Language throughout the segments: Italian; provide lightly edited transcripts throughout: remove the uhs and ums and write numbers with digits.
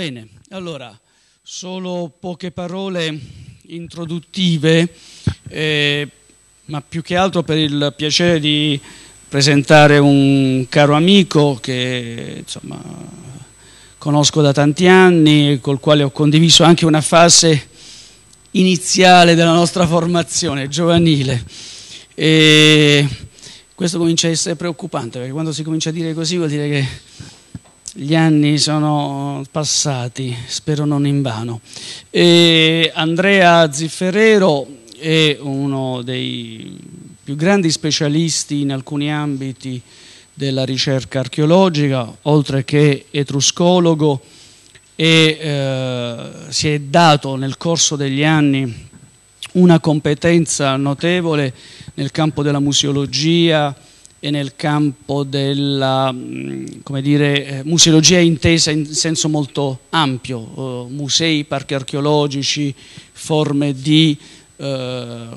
Bene, allora, solo poche parole introduttive, ma più che altro per il piacere di presentare un caro amico che insomma conosco da tanti anni, col quale ho condiviso anche una fase iniziale della nostra formazione giovanile. E questo comincia a essere preoccupante, perché quando si comincia a dire così vuol dire che gli anni sono passati, spero non in vano. E Andrea Zifferero è uno dei più grandi specialisti in alcuni ambiti della ricerca archeologica, oltre che etruscologo, e si è dato nel corso degli anni una competenza notevole nel campo della museologia e nel campo della, come dire, museologia intesa in senso molto ampio, musei, parchi archeologici, forme di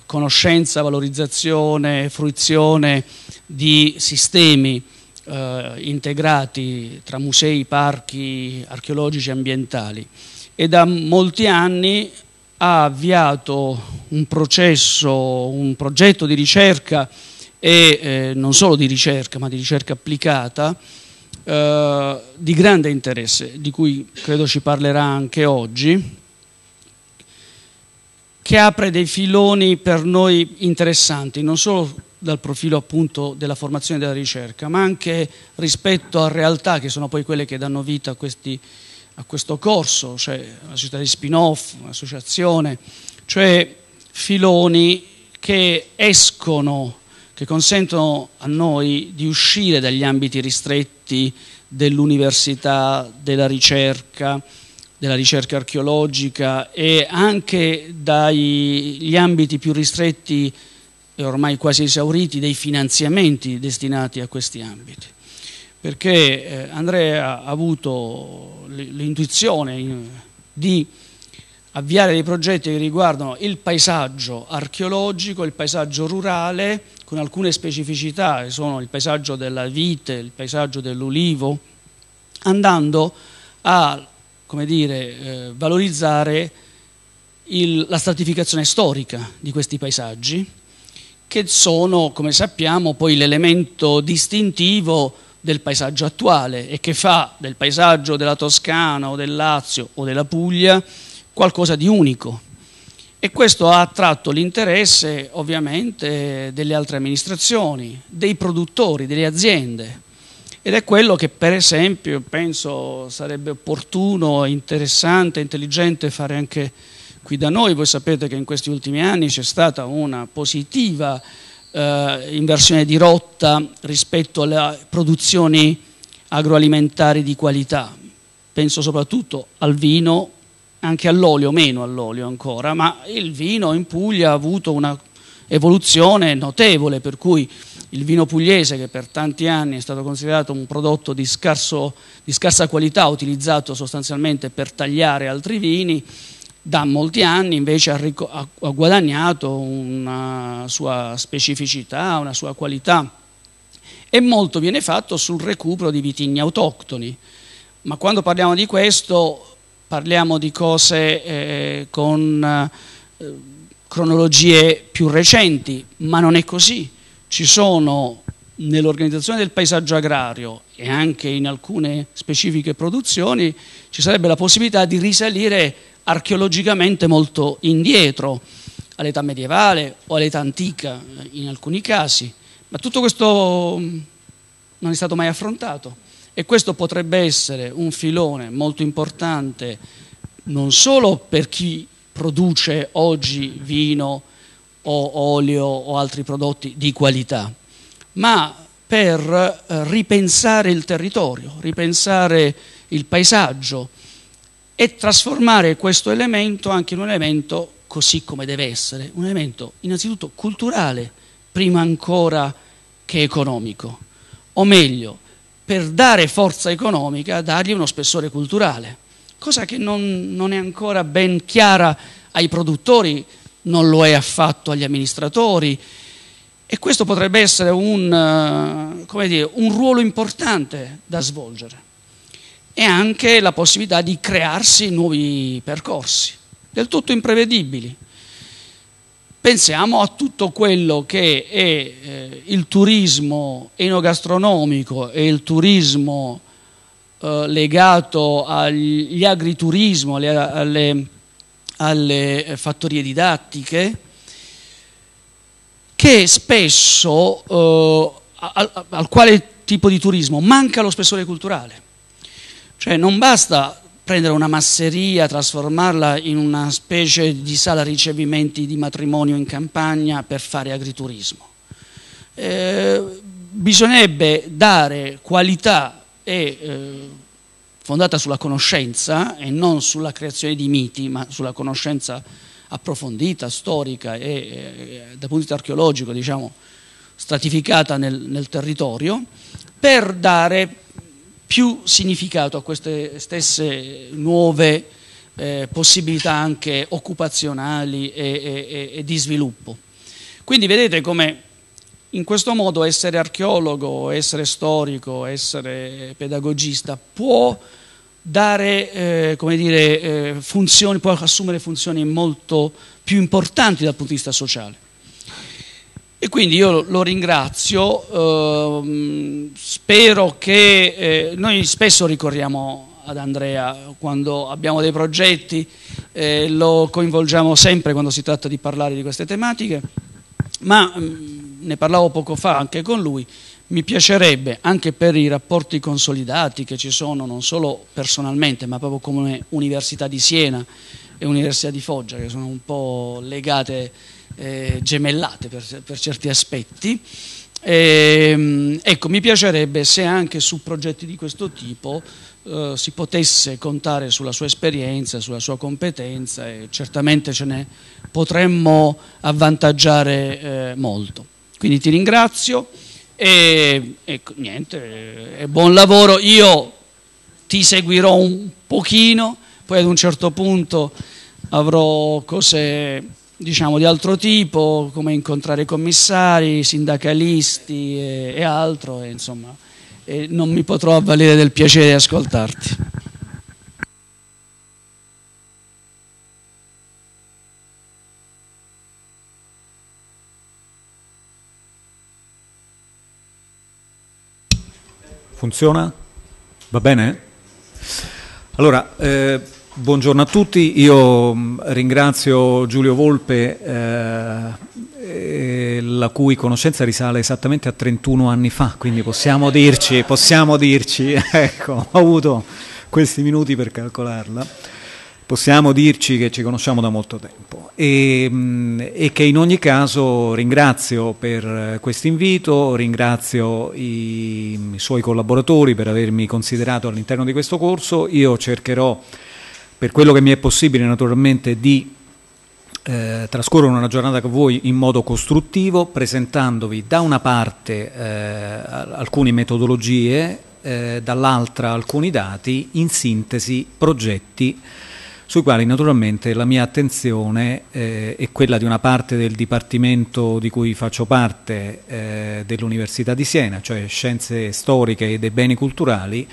conoscenza, valorizzazione, fruizione di sistemi integrati tra musei, parchi archeologici e ambientali, e da molti anni ha avviato un processo, un progetto di ricerca e non solo di ricerca, ma di ricerca applicata di grande interesse, di cui credo ci parlerà anche oggi, che apre dei filoni per noi interessanti, non solo dal profilo appunto della formazione e della ricerca, ma anche rispetto a realtà che sono poi quelle che danno vita a questo corso, cioè una società di spin-off, un'associazione, cioè filoni che escono, che consentono a noi di uscire dagli ambiti ristretti dell'università, della ricerca archeologica, e anche dagli ambiti più ristretti e ormai quasi esauriti dei finanziamenti destinati a questi ambiti. Perché Andrea ha avuto l'intuizione di avviare dei progetti che riguardano il paesaggio archeologico, il paesaggio rurale, con alcune specificità, che sono il paesaggio della vite, il paesaggio dell'ulivo, andando a, come dire, valorizzare la stratificazione storica di questi paesaggi, che sono, come sappiamo, poi l'elemento distintivo del paesaggio attuale e che fa del paesaggio della Toscana o del Lazio o della Puglia qualcosa di unico. E questo ha attratto l'interesse ovviamente delle altre amministrazioni, dei produttori, delle aziende, ed è quello che per esempio penso sarebbe opportuno, interessante, intelligente fare anche qui da noi. Voi sapete che in questi ultimi anni c'è stata una positiva inversione di rotta rispetto alle produzioni agroalimentari di qualità. Penso soprattutto al vino, anche all'olio, meno all'olio ancora, ma il vino in Puglia ha avuto una evoluzione notevole, per cui il vino pugliese, che per tanti anni è stato considerato un prodotto di scarsa qualità, utilizzato sostanzialmente per tagliare altri vini, da molti anni invece ha guadagnato una sua specificità, una sua qualità, e molto viene fatto sul recupero di vitigni autoctoni. Ma quando parliamo di questo parliamo di cose con cronologie più recenti, ma non è così. Ci sono nell'organizzazione del paesaggio agrario e anche in alcune specifiche produzioni ci sarebbe la possibilità di risalire archeologicamente molto indietro, all'età medievale o all'età antica in alcuni casi, ma tutto questo non è stato mai affrontato, e questo potrebbe essere un filone molto importante non solo per chi produce oggi vino o olio o altri prodotti di qualità, ma per ripensare il territorio, ripensare il paesaggio, e trasformare questo elemento anche in un elemento così come deve essere, un elemento innanzitutto culturale, prima ancora che economico, o meglio, per dare forza economica, dargli uno spessore culturale, cosa che non è ancora ben chiara ai produttori, non lo è affatto agli amministratori, e questo potrebbe essere un ruolo importante da svolgere. e anche la possibilità di crearsi nuovi percorsi, del tutto imprevedibili. Pensiamo a tutto quello che è il turismo enogastronomico e il turismo legato agli agriturismo, alle fattorie didattiche, che spesso, al quale tipo di turismo manca lo spessore culturale. Cioè non basta prendere una masseria, trasformarla in una specie di sala ricevimenti di matrimonio in campagna per fare agriturismo. Bisognerebbe dare qualità fondata sulla conoscenza e non sulla creazione di miti, ma sulla conoscenza approfondita, storica e dal punto di vista archeologico, diciamo, stratificata nel territorio, per dare più significato a queste stesse nuove possibilità anche occupazionali e di sviluppo. Quindi vedete come in questo modo essere archeologo, essere storico, essere pedagogista può dare, come dire, funzioni, può assumere funzioni molto più importanti dal punto di vista sociale. E quindi io lo ringrazio, spero che noi spesso ricorriamo ad Andrea quando abbiamo dei progetti, lo coinvolgiamo sempre quando si tratta di parlare di queste tematiche, ma ne parlavo poco fa anche con lui, mi piacerebbe anche per i rapporti consolidati che ci sono non solo personalmente ma proprio come Università di Siena e Università di Foggia, che sono un po' legate, gemellate per certi aspetti, ecco, mi piacerebbe se anche su progetti di questo tipo si potesse contare sulla sua esperienza, sulla sua competenza, e certamente ce ne potremmo avvantaggiare molto. Quindi ti ringrazio e ecco, niente, buon lavoro. Io ti seguirò un pochino, poi ad un certo punto avrò cose, diciamo, di altro tipo, come incontrare commissari, sindacalisti e altro, e insomma, non mi potrò avvalere del piacere di ascoltarti. Funziona? Va bene? Allora, buongiorno a tutti, io ringrazio Giulio Volpe, la cui conoscenza risale esattamente a 31 anni fa, quindi possiamo dirci, ecco, ho avuto questi minuti per calcolarla, possiamo dirci che ci conosciamo da molto tempo e che in ogni caso ringrazio per questo invito, ringrazio i suoi collaboratori per avermi considerato all'interno di questo corso. Io cercherò, per quello che mi è possibile naturalmente, di trascorrere una giornata con voi in modo costruttivo, presentandovi da una parte alcune metodologie, dall'altra alcuni dati, in sintesi progetti sui quali naturalmente la mia attenzione e quella di una parte del dipartimento di cui faccio parte dell'Università di Siena, cioè Scienze Storiche e dei Beni Culturali,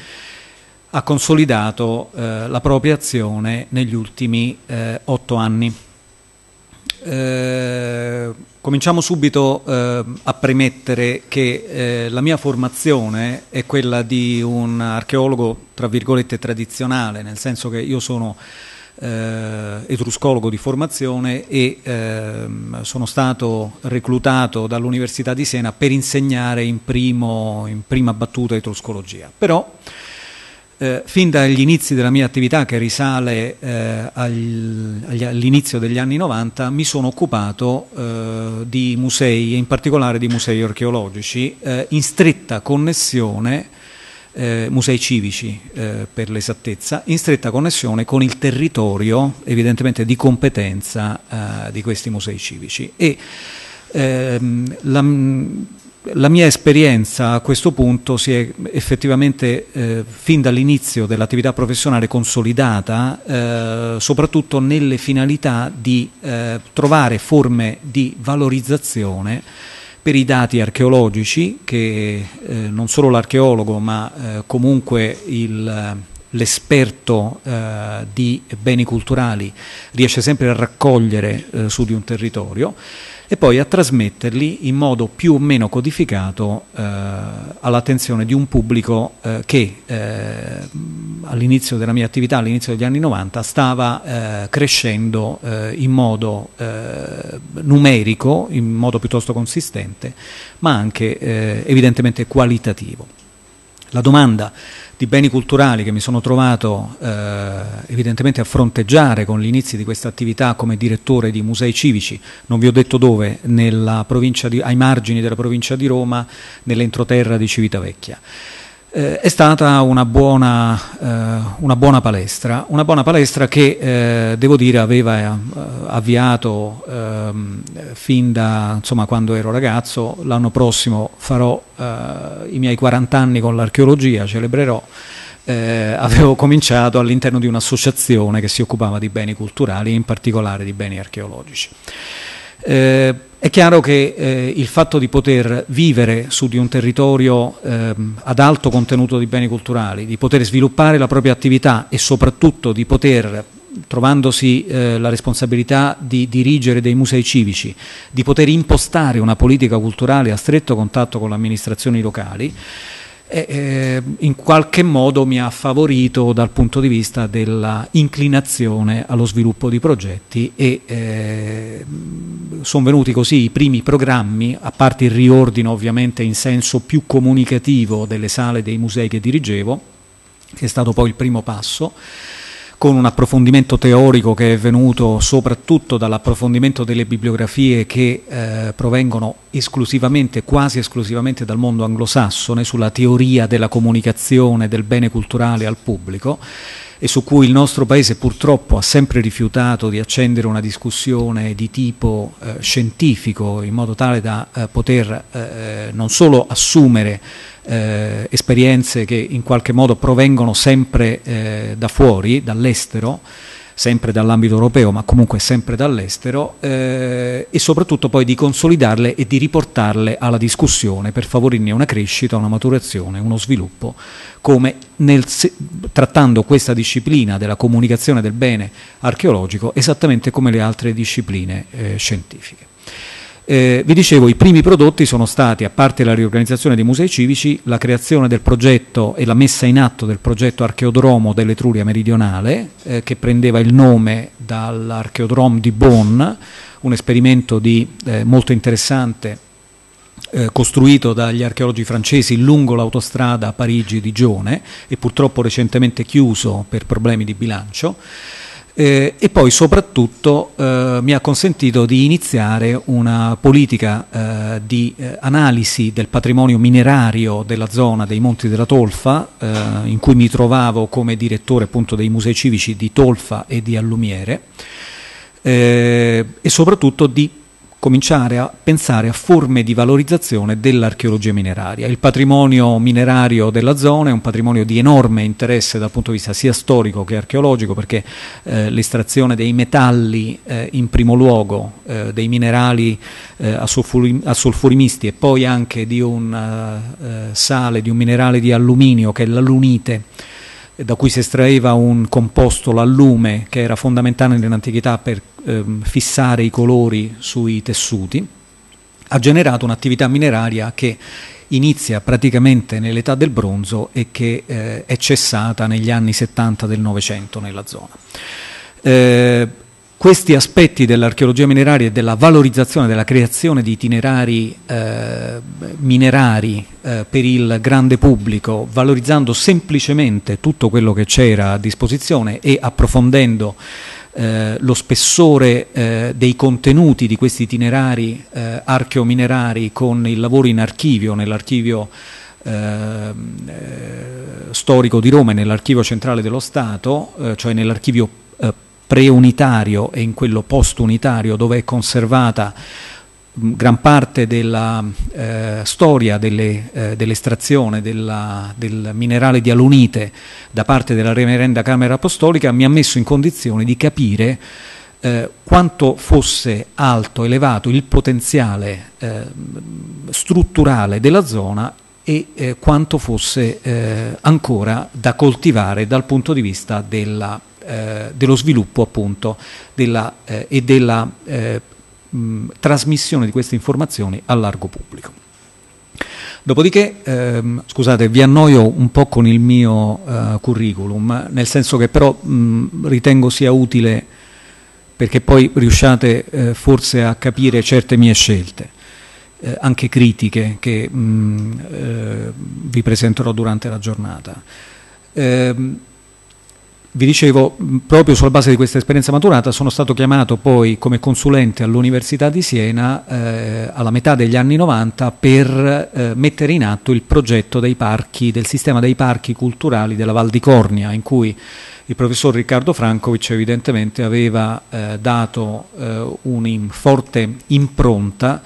ha consolidato la propria azione negli ultimi 8 anni. Cominciamo subito a premettere che la mia formazione è quella di un archeologo tra virgolette tradizionale, nel senso che io sono etruscologo di formazione e sono stato reclutato dall'Università di Siena per insegnare in prima battuta etruscologia. Però fin dagli inizi della mia attività, che risale all'inizio degli anni 90, mi sono occupato di musei, e in particolare di musei archeologici, in stretta connessione, musei civici per l'esattezza, in stretta connessione con il territorio evidentemente di competenza di questi musei civici. E la mia esperienza a questo punto si è effettivamente fin dall'inizio dell'attività professionale consolidata, soprattutto nelle finalità di trovare forme di valorizzazione per i dati archeologici che non solo l'archeologo ma comunque l'esperto di beni culturali riesce sempre a raccogliere su di un territorio e poi a trasmetterli in modo più o meno codificato all'attenzione di un pubblico che all'inizio della mia attività, all'inizio degli anni 90, stava crescendo in modo numerico, in modo piuttosto consistente, ma anche evidentemente qualitativo. La domanda di beni culturali che mi sono trovato evidentemente a fronteggiare con l'inizio di questa attività come direttore di musei civici, non vi ho detto dove, nella provincia di, ai margini della provincia di Roma, nell'entroterra di Civitavecchia. È stata una buona palestra che devo dire aveva avviato fin da quando ero ragazzo. L'anno prossimo farò i miei 40 anni con l'archeologia, celebrerò. Avevo cominciato all'interno di un'associazione che si occupava di beni culturali, in particolare di beni archeologici. È chiaro che il fatto di poter vivere su di un territorio ad alto contenuto di beni culturali, di poter sviluppare la propria attività e soprattutto di poter, trovandosi la responsabilità di dirigere dei musei civici, di poter impostare una politica culturale a stretto contatto con le amministrazioni locali, in qualche modo mi ha favorito dal punto di vista della inclinazione allo sviluppo di progetti e sono venuti così i primi programmi, a parte il riordino ovviamente in senso più comunicativo delle sale dei musei che dirigevo, che è stato poi il primo passo, con un approfondimento teorico che è venuto soprattutto dall'approfondimento delle bibliografie che provengono esclusivamente, quasi esclusivamente dal mondo anglosassone, sulla teoria della comunicazione del bene culturale al pubblico e su cui il nostro Paese purtroppo ha sempre rifiutato di accendere una discussione di tipo scientifico, in modo tale da poter non solo assumere esperienze che in qualche modo provengono sempre da fuori, dall'estero, sempre dall'ambito europeo, ma comunque sempre dall'estero, e soprattutto poi di consolidarle e di riportarle alla discussione per favorirne una crescita, una maturazione, uno sviluppo, come trattando questa disciplina della comunicazione del bene archeologico esattamente come le altre discipline scientifiche. Vi dicevo, i primi prodotti sono stati, a parte la riorganizzazione dei musei civici, la creazione del progetto e la messa in atto del progetto Archeodromo dell'Etruria Meridionale, che prendeva il nome dall'Archeodrome di Bonn, un esperimento molto interessante costruito dagli archeologi francesi lungo l'autostrada Parigi-Digione e purtroppo recentemente chiuso per problemi di bilancio. E poi soprattutto mi ha consentito di iniziare una politica di analisi del patrimonio minerario della zona dei Monti della Tolfa, in cui mi trovavo come direttore appunto dei musei civici di Tolfa e di Allumiere, e soprattutto di cominciare a pensare a forme di valorizzazione dell'archeologia mineraria. Il patrimonio minerario della zona è un patrimonio di enorme interesse dal punto di vista sia storico che archeologico, perché l'estrazione dei metalli in primo luogo, dei minerali a solfurimisti e poi anche di un sale, di un minerale di alluminio che è l'alunite, da cui si estraeva un composto, l'allume, che era fondamentale nell'antichità per fissare i colori sui tessuti, ha generato un'attività mineraria che inizia praticamente nell'età del bronzo e che è cessata negli anni 70 del Novecento nella zona. Questi aspetti dell'archeologia mineraria e della valorizzazione, della creazione di itinerari minerari per il grande pubblico, valorizzando semplicemente tutto quello che c'era a disposizione e approfondendo lo spessore dei contenuti di questi itinerari archeominerari con il lavoro in archivio, nell'archivio storico di Roma e nell'archivio centrale dello Stato, cioè nell'archivio preunitario e in quello postunitario, dove è conservata gran parte della storia dell'estrazione del minerale di alunite da parte della Reverenda Camera Apostolica, mi ha messo in condizione di capire quanto fosse elevato il potenziale strutturale della zona e quanto fosse ancora da coltivare dal punto di vista della, dello sviluppo appunto della, e della trasmissione di queste informazioni al largo pubblico. Dopodiché, scusate, vi annoio un po' con il mio curriculum, nel senso che però ritengo sia utile perché poi riusciate forse a capire certe mie scelte, anche critiche, che vi presenterò durante la giornata. Vi dicevo, proprio sulla base di questa esperienza maturata sono stato chiamato poi come consulente all'Università di Siena alla metà degli anni 90 per mettere in atto il progetto dei parchi, del sistema dei parchi culturali della Val di Cornia, in cui il professor Riccardo Francovich evidentemente aveva dato una forte impronta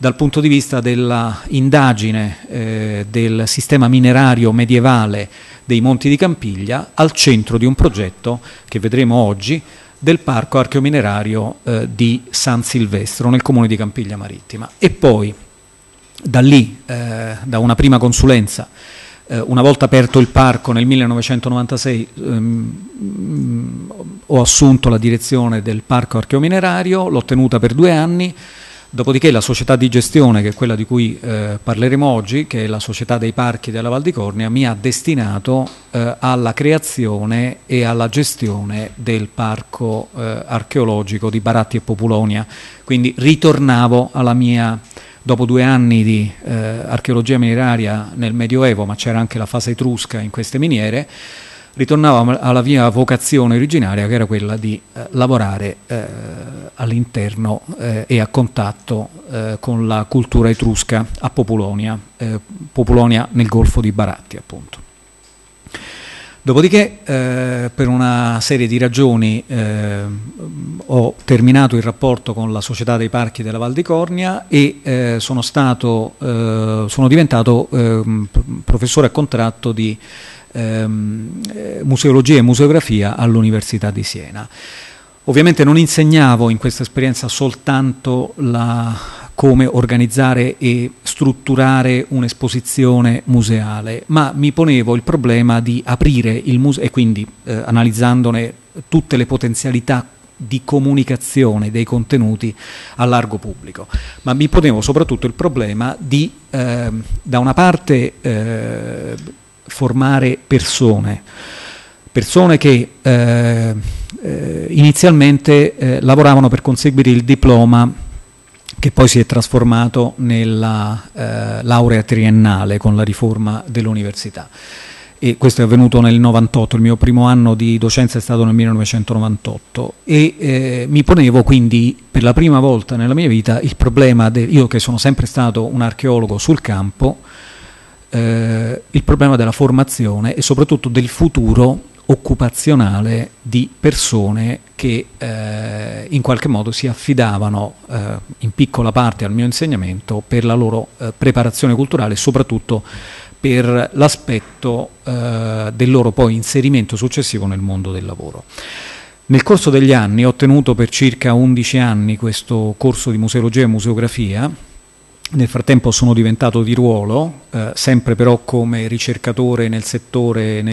dal punto di vista dell'indagine del sistema minerario medievale dei Monti di Campiglia al centro di un progetto che vedremo oggi del parco archeominerario di San Silvestro nel comune di Campiglia Marittima. E poi da lì, da una prima consulenza, una volta aperto il parco nel 1996 ho assunto la direzione del parco archeominerario, l'ho tenuta per 2 anni. Dopodiché la società di gestione, che è quella di cui parleremo oggi, che è la società dei parchi della Val di Cornia, mi ha destinato alla creazione e alla gestione del parco archeologico di Baratti e Populonia. Quindi ritornavo alla mia, dopo 2 anni di archeologia mineraria nel Medioevo, ma c'era anche la fase etrusca in queste miniere, ritornavo alla mia vocazione originaria, che era quella di lavorare all'interno e a contatto con la cultura etrusca a Populonia, Populonia nel Golfo di Baratti appunto. Dopodiché per una serie di ragioni ho terminato il rapporto con la Società dei Parchi della Val di Cornia e sono diventato professore a contratto di museologia e museografia all'Università di Siena. Ovviamente non insegnavo in questa esperienza soltanto come organizzare e strutturare un'esposizione museale, ma mi ponevo il problema di aprire il museo e quindi analizzandone tutte le potenzialità di comunicazione dei contenuti a largo pubblico, ma mi ponevo soprattutto il problema di da una parte formare persone che inizialmente lavoravano per conseguire il diploma che poi si è trasformato nella laurea triennale con la riforma dell'università, e questo è avvenuto nel 98, il mio primo anno di docenza è stato nel 1998 e mi ponevo quindi per la prima volta nella mia vita il problema, io che sono sempre stato un archeologo sul campo, il problema della formazione e soprattutto del futuro occupazionale di persone che in qualche modo si affidavano in piccola parte al mio insegnamento per la loro preparazione culturale e soprattutto per l'aspetto del loro poi inserimento successivo nel mondo del lavoro. Nel corso degli anni ho tenuto per circa 11 anni questo corso di museologia e museografia. Nel frattempo sono diventato di ruolo, sempre però come ricercatore nel settore,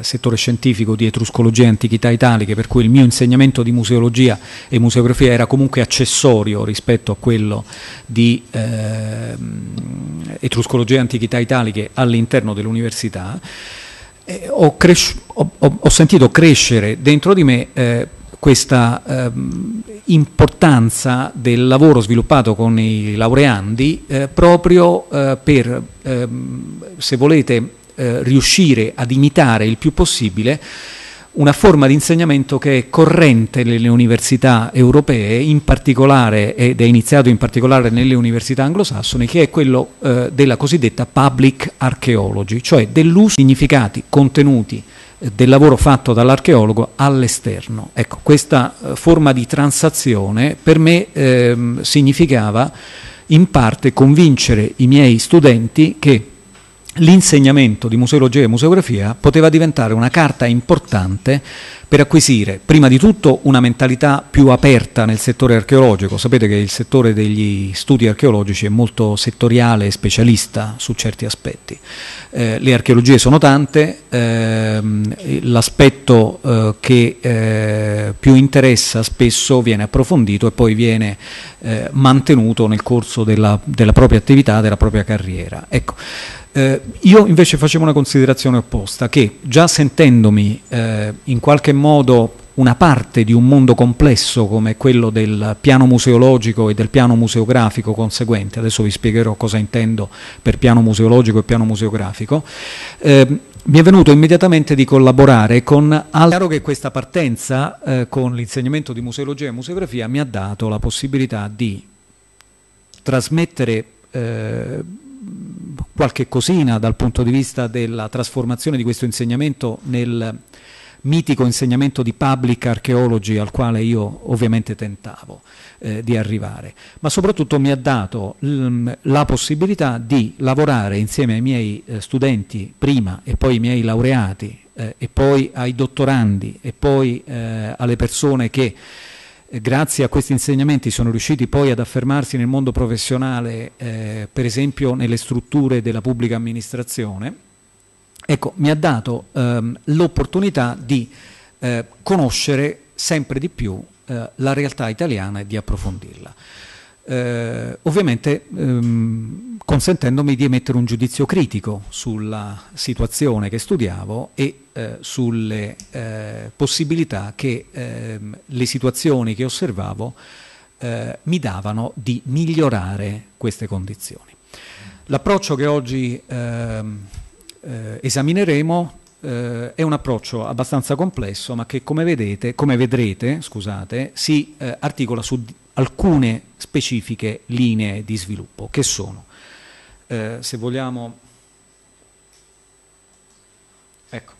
settore scientifico di etruscologia e antichità italiche, per cui il mio insegnamento di museologia e museografia era comunque accessorio rispetto a quello di etruscologia e antichità italiche all'interno dell'università. Ho sentito crescere dentro di me questa importanza del lavoro sviluppato con i laureandi proprio per, se volete, riuscire ad imitare il più possibile una forma di insegnamento che è corrente nelle università europee, in particolare, ed è iniziato in particolare nelle università anglosassone, che è quello della cosiddetta public archaeology, cioè dell'uso dei significati, contenuti del lavoro fatto dall'archeologo all'esterno. Ecco, questa forma di transazione per me significava in parte convincere i miei studenti che l'insegnamento di museologia e museografia poteva diventare una carta importante per acquisire prima di tutto una mentalità più aperta nel settore archeologico. Sapete che il settore degli studi archeologici è molto settoriale e specialista su certi aspetti. Le archeologie sono tante, l'aspetto che più interessa spesso viene approfondito e poi viene mantenuto nel corso della propria attività, della propria carriera. Ecco. Io invece facevo una considerazione opposta, che già sentendomi in qualche modo una parte di un mondo complesso come quello del piano museologico e del piano museografico conseguente, adesso vi spiegherò cosa intendo per piano museologico e piano museografico, mi è venuto immediatamente di collaborare con altri. È chiaro che questa partenza con l'insegnamento di museologia e museografia mi ha dato la possibilità di trasmettere qualche cosina dal punto di vista della trasformazione di questo insegnamento nel mitico insegnamento di public archaeology al quale io ovviamente tentavo di arrivare, ma soprattutto mi ha dato la possibilità di lavorare insieme ai miei studenti prima e poi ai miei laureati e poi ai dottorandi e poi alle persone che grazie a questi insegnamenti sono riusciti poi ad affermarsi nel mondo professionale, per esempio nelle strutture della pubblica amministrazione. Ecco, mi ha dato l'opportunità di conoscere sempre di più la realtà italiana e di approfondirla. Ovviamente consentendomi di emettere un giudizio critico sulla situazione che studiavo e sulle possibilità che le situazioni che osservavo mi davano di migliorare queste condizioni. L'approccio che oggi esamineremo è un approccio abbastanza complesso, ma che come vedrete, si articola su alcune specifiche linee di sviluppo, che sono, se vogliamo, ecco,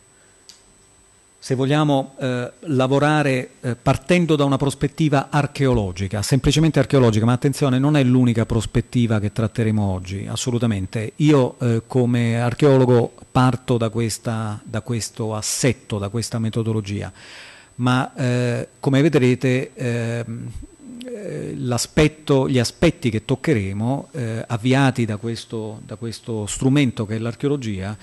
se vogliamo lavorare partendo da una prospettiva archeologica, semplicemente archeologica, ma attenzione, non è l'unica prospettiva che tratteremo oggi, assolutamente. Io come archeologo parto da questo assetto, da questa metodologia, ma come vedrete gli aspetti che toccheremo, avviati da questo strumento che è l'archeologia,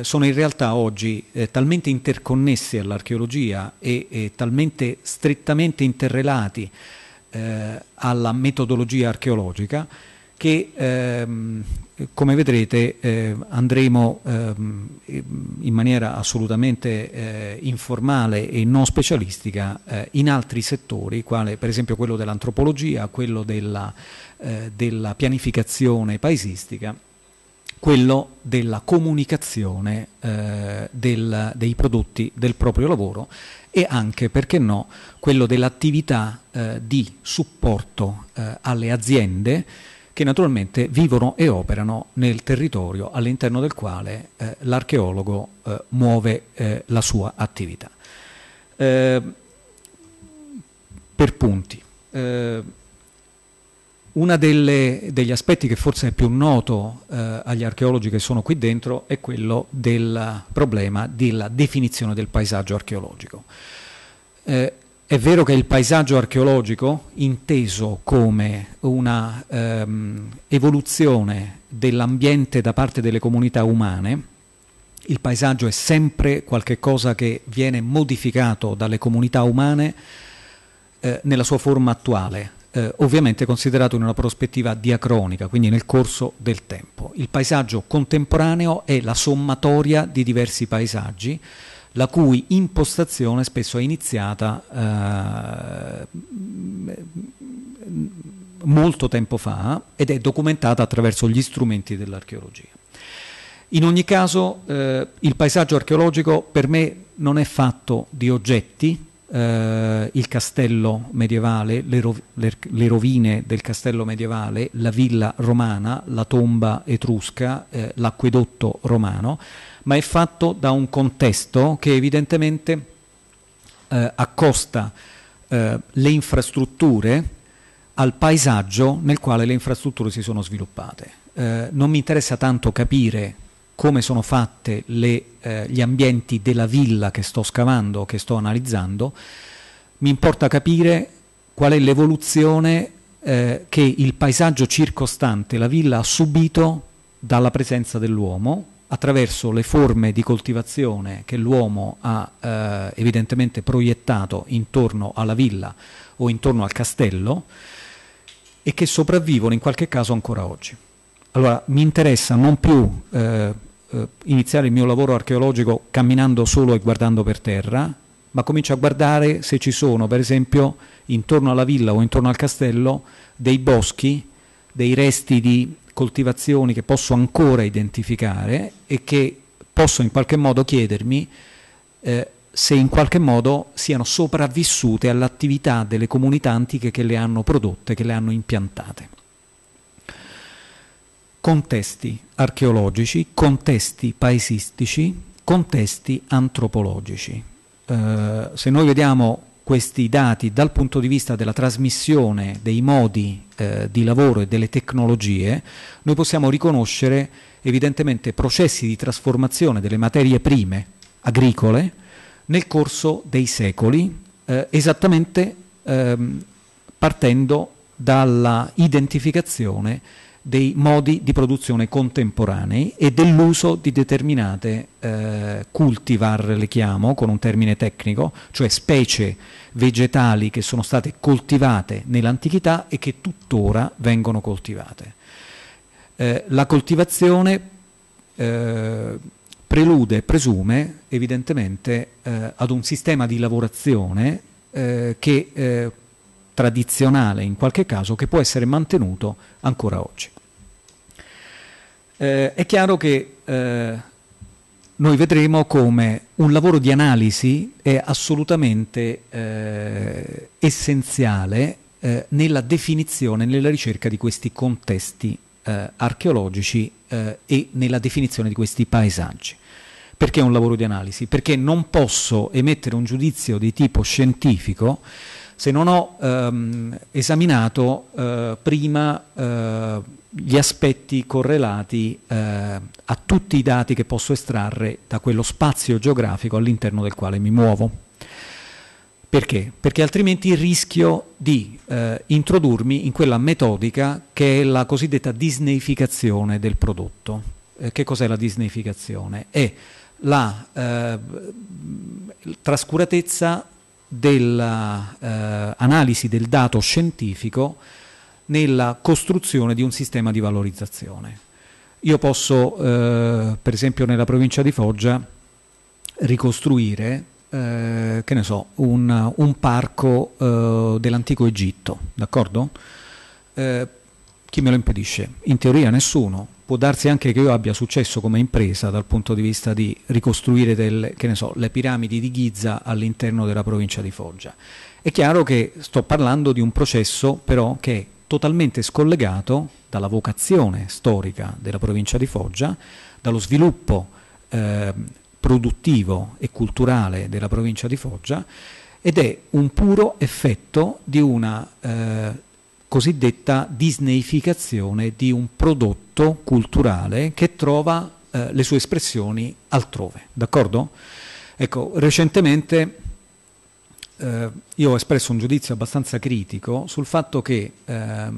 sono in realtà oggi talmente interconnessi all'archeologia e talmente strettamente interrelati alla metodologia archeologica che, come vedrete, andremo in maniera assolutamente informale e non specialistica in altri settori, quale per esempio quello dell'antropologia, quello della pianificazione paesistica, quello della comunicazione dei prodotti del proprio lavoro e anche, perché no, quello dell'attività di supporto alle aziende che naturalmente vivono e operano nel territorio all'interno del quale l'archeologo muove la sua attività. Per punti. Uno degli aspetti che forse è più noto agli archeologi che sono qui dentro è quello del problema della definizione del paesaggio archeologico. È vero che il paesaggio archeologico, inteso come una evoluzione dell'ambiente da parte delle comunità umane, il paesaggio è sempre qualcosa che viene modificato dalle comunità umane nella sua forma attuale, ovviamente considerato in una prospettiva diacronica, quindi nel corso del tempo. Il paesaggio contemporaneo è la sommatoria di diversi paesaggi, la cui impostazione spesso è iniziata molto tempo fa ed è documentata attraverso gli strumenti dell'archeologia. In ogni caso, il paesaggio archeologico per me non è fatto di oggetti, il castello medievale, le rovine del castello medievale, la villa romana, la tomba etrusca, l'acquedotto romano, ma è fatto da un contesto che evidentemente accosta le infrastrutture al paesaggio nel quale le infrastrutture si sono sviluppate. Non mi interessa tanto capire come sono fatte gli ambienti della villa che sto scavando, che sto analizzando, mi importa capire qual è l'evoluzione che il paesaggio circostante la villa ha subito dalla presenza dell'uomo, attraverso le forme di coltivazione che l'uomo ha evidentemente proiettato intorno alla villa o intorno al castello, e che sopravvivono in qualche caso ancora oggi. Allora, mi interessa non più iniziare il mio lavoro archeologico camminando solo e guardando per terra, ma comincio a guardare se ci sono, per esempio, intorno alla villa o intorno al castello, dei boschi, dei resti di coltivazioni che posso ancora identificare e che posso in qualche modo chiedermi se in qualche modo siano sopravvissute all'attività delle comunità antiche che le hanno prodotte, che le hanno impiantate. Contesti archeologici, contesti paesistici, contesti antropologici. Se noi vediamo questi dati dal punto di vista della trasmissione dei modi di lavoro e delle tecnologie, noi possiamo riconoscere evidentemente processi di trasformazione delle materie prime agricole nel corso dei secoli, esattamente partendo dalla identificazione dei modi di produzione contemporanei e dell'uso di determinate cultivar, le chiamo con un termine tecnico, cioè specie vegetali che sono state coltivate nell'antichità e che tuttora vengono coltivate. La coltivazione prelude e presume evidentemente ad un sistema di lavorazione che tradizionale in qualche caso, che può essere mantenuto ancora oggi. È chiaro che noi vedremo come un lavoro di analisi è assolutamente essenziale nella definizione, nella ricerca di questi contesti archeologici e nella definizione di questi paesaggi. Perché un lavoro di analisi? Perché non posso emettere un giudizio di tipo scientifico se non ho esaminato prima gli aspetti correlati a tutti i dati che posso estrarre da quello spazio geografico all'interno del quale mi muovo. Perché? Perché altrimenti rischio di introdurmi in quella metodica che è la cosiddetta disneificazione del prodotto. Che cos'è la disneificazione? È la trascuratezza dell'analisi del dato scientifico nella costruzione di un sistema di valorizzazione. Io posso, per esempio nella provincia di Foggia, ricostruire, che ne so, un parco dell'antico Egitto, d'accordo? Chi me lo impedisce? In teoria nessuno. Può darsi anche che io abbia successo come impresa dal punto di vista di ricostruire che ne so, le piramidi di Giza all'interno della provincia di Foggia. È chiaro che sto parlando di un processo però che è totalmente scollegato dalla vocazione storica della provincia di Foggia, dallo sviluppo produttivo e culturale della provincia di Foggia, ed è un puro effetto di una cosiddetta disneificazione di un prodotto culturale che trova le sue espressioni altrove, d'accordo? Ecco, recentemente io ho espresso un giudizio abbastanza critico sul fatto che, per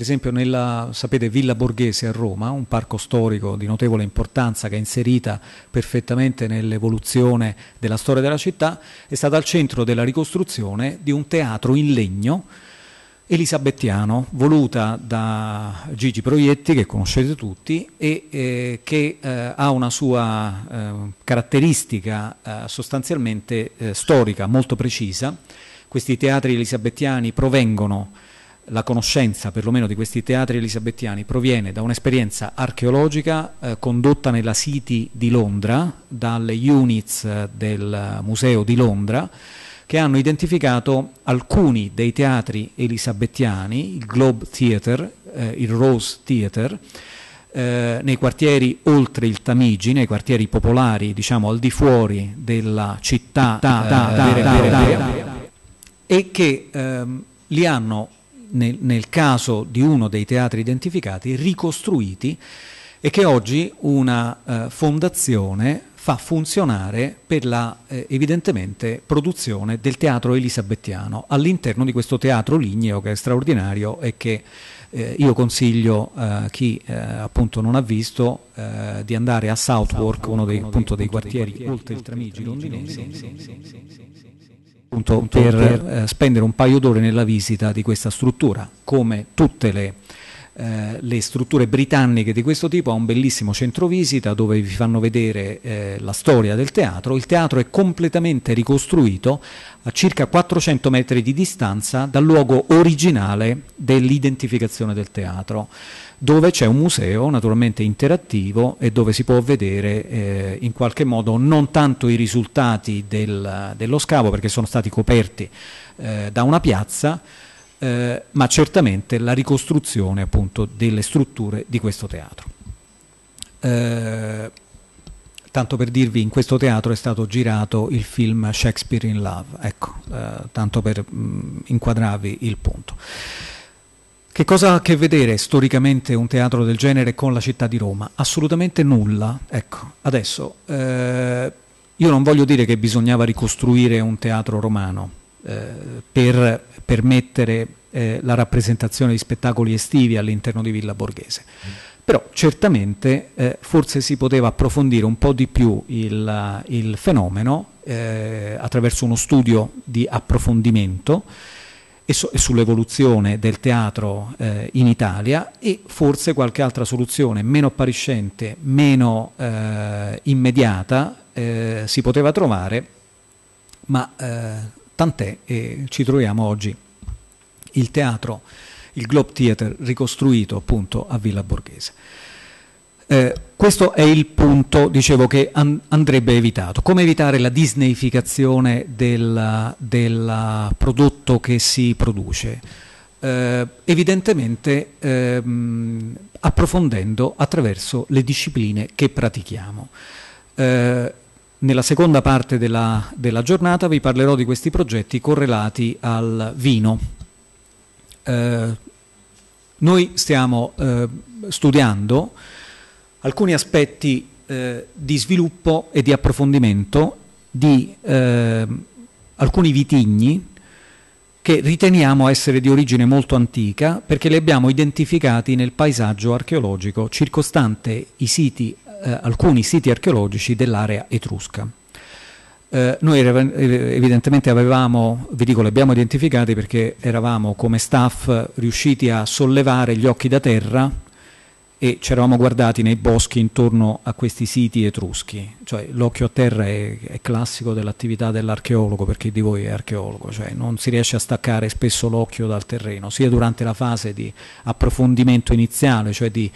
esempio, nella, sapete, Villa Borghese a Roma, un parco storico di notevole importanza che è inserita perfettamente nell'evoluzione della storia della città, è stata al centro della ricostruzione di un teatro in legno elisabettiano, voluta da Gigi Proietti, che conoscete tutti, e che ha una sua caratteristica sostanzialmente storica molto precisa. Questi teatri elisabettiani provengono, la conoscenza perlomeno di questi teatri elisabettiani proviene da un'esperienza archeologica condotta nella City di Londra, dalle units del Museo di Londra, che hanno identificato alcuni dei teatri elisabettiani, il Globe Theatre, il Rose Theatre, nei quartieri oltre il Tamigi, nei quartieri popolari, diciamo al di fuori della città, e che li hanno, nel caso di uno dei teatri identificati, ricostruiti e che oggi una fondazione fa funzionare per la evidentemente produzione del teatro elisabettiano all'interno di questo teatro ligneo che è straordinario e che io consiglio a chi appunto non ha visto di andare a Southwark, uno dei, appunto, dei quartieri oltre il Tramigi londinese, per spendere un paio d'ore nella visita di questa struttura. Come tutte le strutture britanniche di questo tipo, ha un bellissimo centro visita dove vi fanno vedere la storia del teatro. Il teatro è completamente ricostruito a circa 400 metri di distanza dal luogo originale dell'identificazione del teatro, dove c'è un museo naturalmente interattivo e dove si può vedere in qualche modo non tanto i risultati dello scavo, perché sono stati coperti da una piazza, ma certamente la ricostruzione appunto delle strutture di questo teatro. Tanto per dirvi, in questo teatro è stato girato il film Shakespeare in Love, ecco, tanto per inquadrarvi il punto. Che cosa ha a che vedere storicamente un teatro del genere con la città di Roma? Assolutamente nulla. Ecco, adesso io non voglio dire che bisognava ricostruire un teatro romano per permettere la rappresentazione di spettacoli estivi all'interno di Villa Borghese, però certamente forse si poteva approfondire un po' di più il fenomeno attraverso uno studio di approfondimento e sull'evoluzione del teatro in Italia, e forse qualche altra soluzione meno appariscente, meno immediata si poteva trovare, ma tant'è che ci troviamo oggi il teatro, il Globe Theatre ricostruito appunto a Villa Borghese. Questo è il punto, dicevo, che andrebbe evitato. Come evitare la disneyficazione del prodotto che si produce? Evidentemente approfondendo attraverso le discipline che pratichiamo. Nella seconda parte della giornata vi parlerò di questi progetti correlati al vino. Noi stiamo studiando alcuni aspetti di sviluppo e di approfondimento di alcuni vitigni che riteniamo essere di origine molto antica, perché li abbiamo identificati nel paesaggio archeologico circostante i siti alcuni siti archeologici dell'area etrusca. Noi evidentemente avevamo, vi dico, li abbiamo identificati perché eravamo come staff riusciti a sollevare gli occhi da terra e ci eravamo guardati nei boschi intorno a questi siti etruschi. Cioè, l'occhio a terra è classico dell'attività dell'archeologo, per chi di voi è archeologo, cioè non si riesce a staccare spesso l'occhio dal terreno, sia durante la fase di approfondimento iniziale, cioè di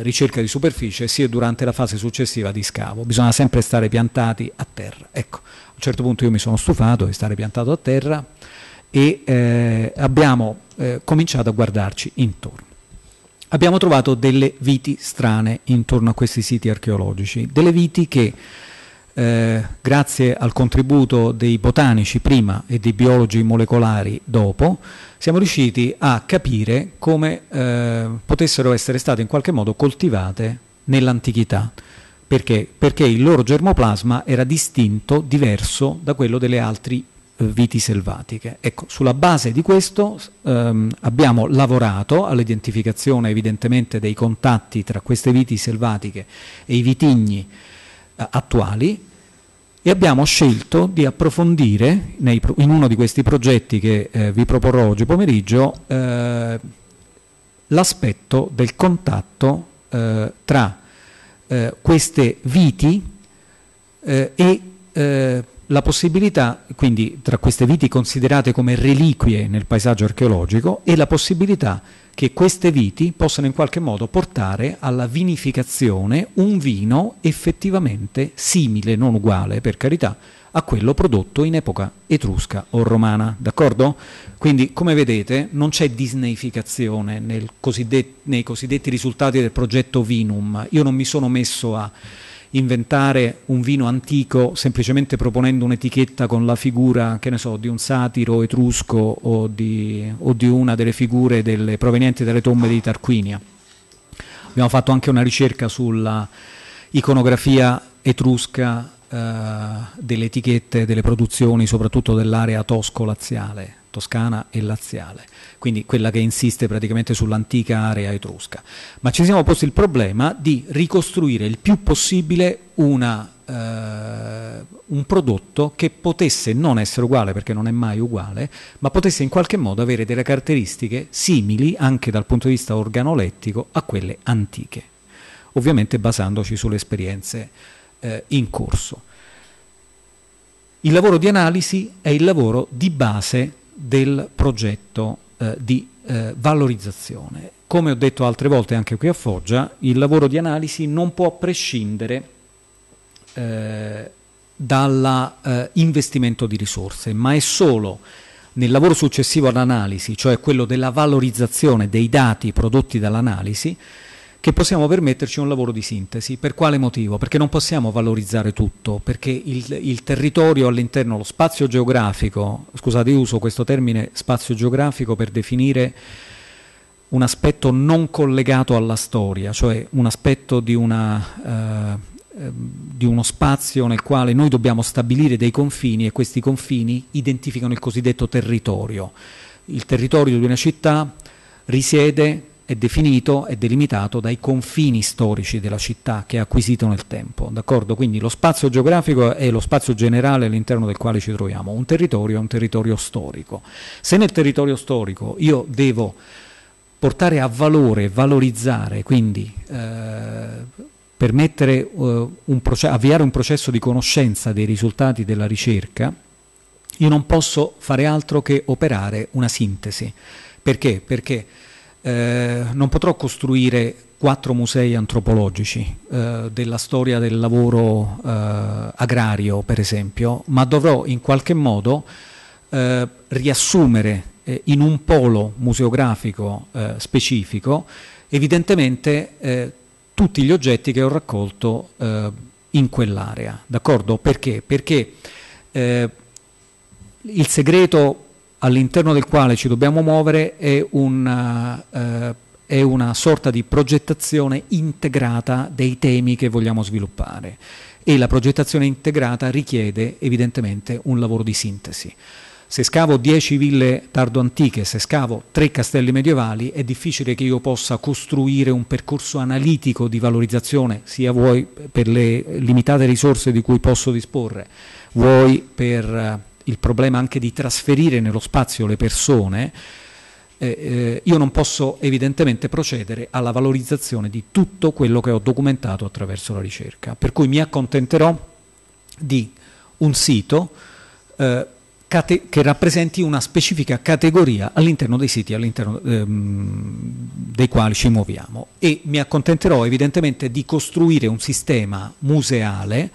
ricerca di superficie, sia durante la fase successiva di scavo. Bisogna sempre stare piantati a terra. Ecco, a un certo punto io mi sono stufato di stare piantato a terra e abbiamo cominciato a guardarci intorno. Abbiamo trovato delle viti strane intorno a questi siti archeologici, delle viti che grazie al contributo dei botanici prima e dei biologi molecolari dopo, siamo riusciti a capire come potessero essere state in qualche modo coltivate nell'antichità. Perché? Perché il loro germoplasma era distinto, diverso da quello delle altre viti selvatiche. Ecco, sulla base di questo abbiamo lavorato all'identificazione evidentemente dei contatti tra queste viti selvatiche e i vitigni attuali, e abbiamo scelto di approfondire in uno di questi progetti che vi proporrò oggi pomeriggio l'aspetto del contatto tra queste viti e la possibilità, quindi tra queste viti considerate come reliquie nel paesaggio archeologico, e la possibilità che queste viti possano in qualche modo portare alla vinificazione un vino effettivamente simile, non uguale per carità, a quello prodotto in epoca etrusca o romana, d'accordo? Quindi, come vedete, non c'è disneyficazione nei cosiddetti risultati del progetto Vinum. Io non mi sono messo a inventare un vino antico semplicemente proponendo un'etichetta con la figura, che ne so, di un satiro etrusco o di una delle figure provenienti dalle tombe di Tarquinia. Abbiamo fatto anche una ricerca sulla iconografia etrusca delle etichette, delle produzioni, soprattutto dell'area tosco-laziale, toscana e laziale, quindi quella che insiste praticamente sull'antica area etrusca. Ma ci siamo posti il problema di ricostruire il più possibile un prodotto che potesse non essere uguale, perché non è mai uguale, ma potesse in qualche modo avere delle caratteristiche simili anche dal punto di vista organolettico a quelle antiche, ovviamente basandoci sulle esperienze in corso. Il lavoro di analisi è il lavoro di base del progetto di valorizzazione. Come ho detto altre volte anche qui a Foggia, il lavoro di analisi non può prescindere dall'investimento di risorse, ma è solo nel lavoro successivo all'analisi, cioè quello della valorizzazione dei dati prodotti dall'analisi, che possiamo permetterci un lavoro di sintesi. Per quale motivo? Perché non possiamo valorizzare tutto, perché il territorio all'interno, lo spazio geografico, scusate, io uso questo termine spazio geografico per definire un aspetto non collegato alla storia, cioè un aspetto di uno spazio nel quale noi dobbiamo stabilire dei confini, e questi confini identificano il cosiddetto territorio. Il territorio di una città risiede, è definito, è delimitato dai confini storici della città che ha acquisito nel tempo, d'accordo? Quindi lo spazio geografico è lo spazio generale all'interno del quale ci troviamo, un territorio è un territorio storico. Se nel territorio storico io devo portare a valore, valorizzare, quindi permettere, avviare un processo di conoscenza dei risultati della ricerca, io non posso fare altro che operare una sintesi. Perché? Perché non potrò costruire 4 musei antropologici della storia del lavoro agrario, per esempio, ma dovrò in qualche modo riassumere in un polo museografico specifico, evidentemente, tutti gli oggetti che ho raccolto in quell'area, d'accordo? Perché? Perché il segreto all'interno del quale ci dobbiamo muovere è una sorta di progettazione integrata dei temi che vogliamo sviluppare, e la progettazione integrata richiede evidentemente un lavoro di sintesi. Se scavo 10 ville tardoantiche, se scavo 3 castelli medievali, è difficile che io possa costruire un percorso analitico di valorizzazione, sia vuoi per le limitate risorse di cui posso disporre, vuoi per il problema anche di trasferire nello spazio le persone. Io non posso evidentemente procedere alla valorizzazione di tutto quello che ho documentato attraverso la ricerca, per cui mi accontenterò di un sito che rappresenti una specifica categoria all'interno dei siti all'interno dei quali ci muoviamo, e mi accontenterò evidentemente di costruire un sistema museale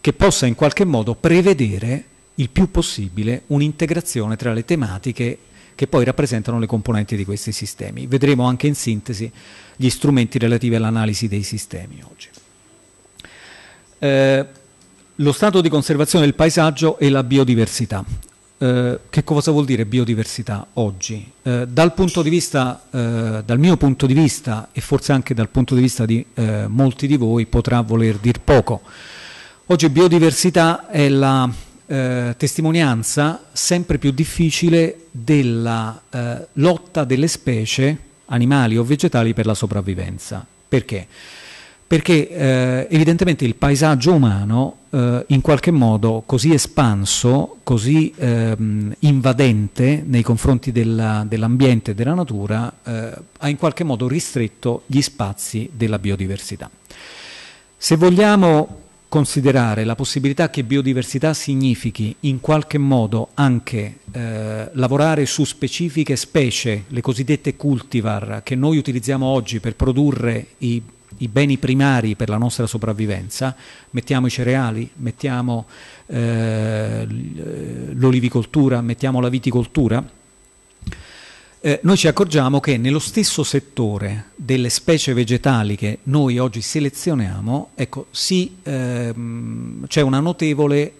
che possa in qualche modo prevedere il più possibile un'integrazione tra le tematiche che poi rappresentano le componenti di questi sistemi. Vedremo anche in sintesi gli strumenti relativi all'analisi dei sistemi oggi. Lo stato di conservazione del paesaggio e la biodiversità. Che cosa vuol dire biodiversità oggi? Dal mio punto di vista, e forse anche dal punto di vista di molti di voi, potrà voler dir poco. Oggi biodiversità è la testimonianza sempre più difficile della lotta delle specie animali o vegetali per la sopravvivenza. Perché? Perché evidentemente il paesaggio umano in qualche modo così espanso, così invadente nei confronti dell'ambiente e della natura, ha in qualche modo ristretto gli spazi della biodiversità. Se vogliamo considerare la possibilità che biodiversità significhi in qualche modo anche lavorare su specifiche specie, le cosiddette cultivar, che noi utilizziamo oggi per produrre i beni primari per la nostra sopravvivenza, mettiamo i cereali, mettiamo l'olivicoltura, mettiamo la viticoltura, noi ci accorgiamo che nello stesso settore delle specie vegetali che noi oggi selezioniamo, ecco, c'è una notevole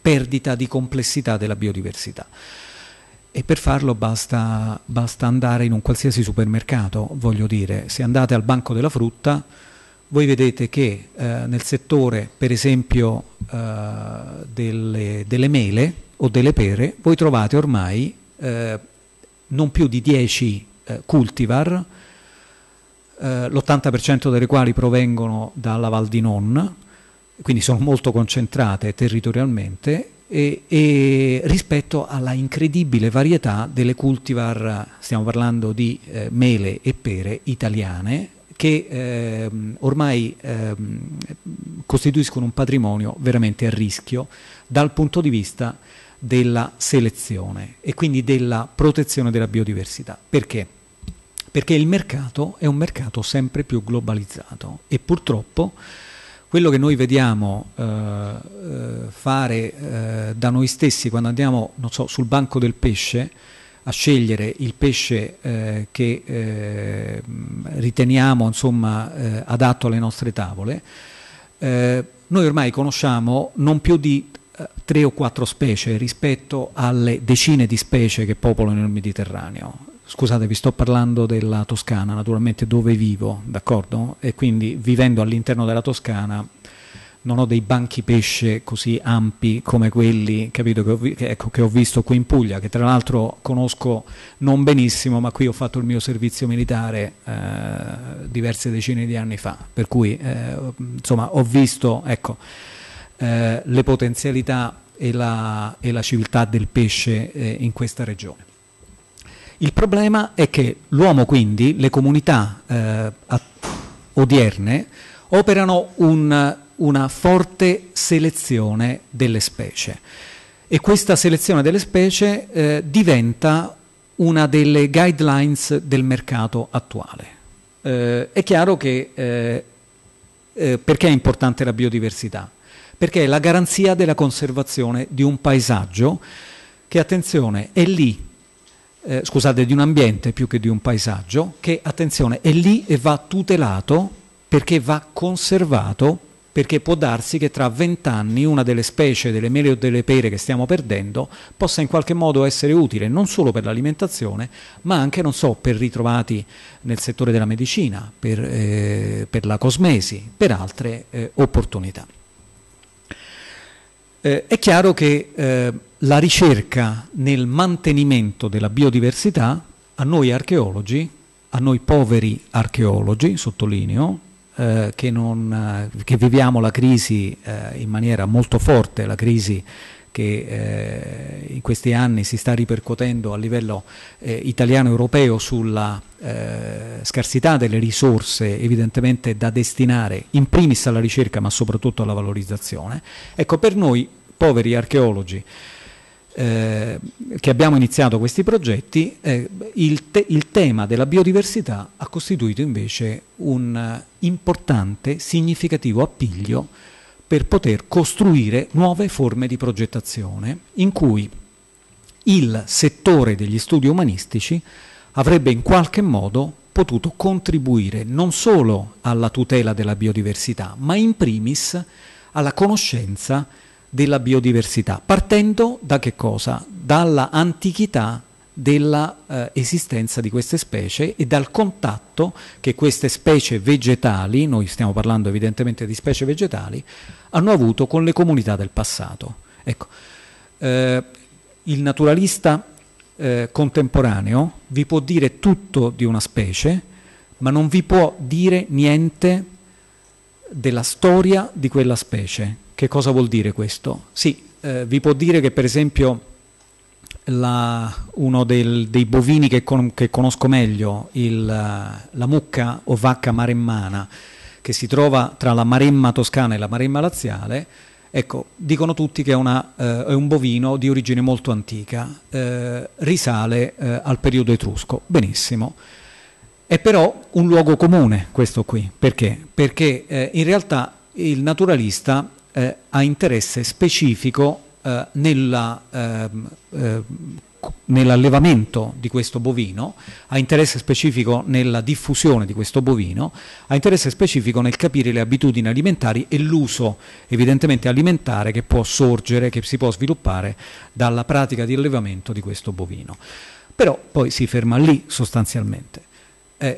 perdita di complessità della biodiversità. E per farlo basta andare in un qualsiasi supermercato, voglio dire, se andate al banco della frutta voi vedete che nel settore per esempio delle mele o delle pere voi trovate ormai non più di 10 cultivar, l'80% delle quali provengono dalla Val di Non, quindi sono molto concentrate territorialmente, e rispetto alla incredibile varietà delle cultivar, stiamo parlando di mele e pere italiane, che ormai costituiscono un patrimonio veramente a rischio dal punto di vista della selezione e quindi della protezione della biodiversità. Perché? Perché il mercato è un mercato sempre più globalizzato e purtroppo quello che noi vediamo fare da noi stessi quando andiamo, non so, sul banco del pesce a scegliere il pesce che riteniamo, insomma, adatto alle nostre tavole, noi ormai conosciamo non più di 3 o 4 specie rispetto alle decine di specie che popolano il Mediterraneo. Scusate, vi sto parlando della Toscana, naturalmente, dove vivo, d'accordo? E quindi vivendo all'interno della Toscana non ho dei banchi pesce così ampi come quelli, capito, che ho visto qui in Puglia, che tra l'altro conosco non benissimo, ma qui ho fatto il mio servizio militare diverse decine di anni fa, per cui insomma ho visto, ecco, le potenzialità e la civiltà del pesce in questa regione. Il problema è che l'uomo, quindi, le comunità odierne operano una forte selezione delle specie e questa selezione delle specie diventa una delle guidelines del mercato attuale. È chiaro che perché è importante la biodiversità? Perché è la garanzia della conservazione di un paesaggio che, attenzione, è lì. Scusate, di un ambiente più che di un paesaggio, che, attenzione, è lì e va tutelato perché va conservato, perché può darsi che tra 20 anni una delle specie, delle mele o delle pere che stiamo perdendo, possa in qualche modo essere utile non solo per l'alimentazione, ma anche, non so, per ritrovati nel settore della medicina, per la cosmesi, per altre opportunità. È chiaro che la ricerca nel mantenimento della biodiversità a noi archeologi, a noi poveri archeologi, sottolineo, che viviamo la crisi in maniera molto forte, la crisi che in questi anni si sta ripercuotendo a livello italiano-europeo sulla scarsità delle risorse evidentemente da destinare in primis alla ricerca ma soprattutto alla valorizzazione. Ecco, per noi poveri archeologi che abbiamo iniziato questi progetti, il tema della biodiversità ha costituito invece un importante, significativo appiglio per poter costruire nuove forme di progettazione in cui il settore degli studi umanistici avrebbe in qualche modo potuto contribuire non solo alla tutela della biodiversità, ma in primis alla conoscenza della biodiversità, partendo da che cosa? Dalla antichità della esistenza di queste specie e dal contatto che queste specie vegetali, noi stiamo parlando evidentemente di specie vegetali, hanno avuto con le comunità del passato. Ecco, il naturalista contemporaneo vi può dire tutto di una specie, ma non vi può dire niente della storia di quella specie. Che cosa vuol dire questo? Sì, vi può dire che per esempio uno dei bovini che conosco meglio, la mucca o vacca maremmana, che si trova tra la Maremma toscana e la Maremma laziale, ecco, dicono tutti che è un bovino di origine molto antica, risale al periodo etrusco. Benissimo. È però un luogo comune questo qui. Perché? Perché in realtà il naturalista ha interesse specifico nell'allevamento di questo bovino, ha interesse specifico nella diffusione di questo bovino, ha interesse specifico nel capire le abitudini alimentari e l'uso evidentemente alimentare che può sorgere, che si può sviluppare dalla pratica di allevamento di questo bovino. Però poi si ferma lì sostanzialmente.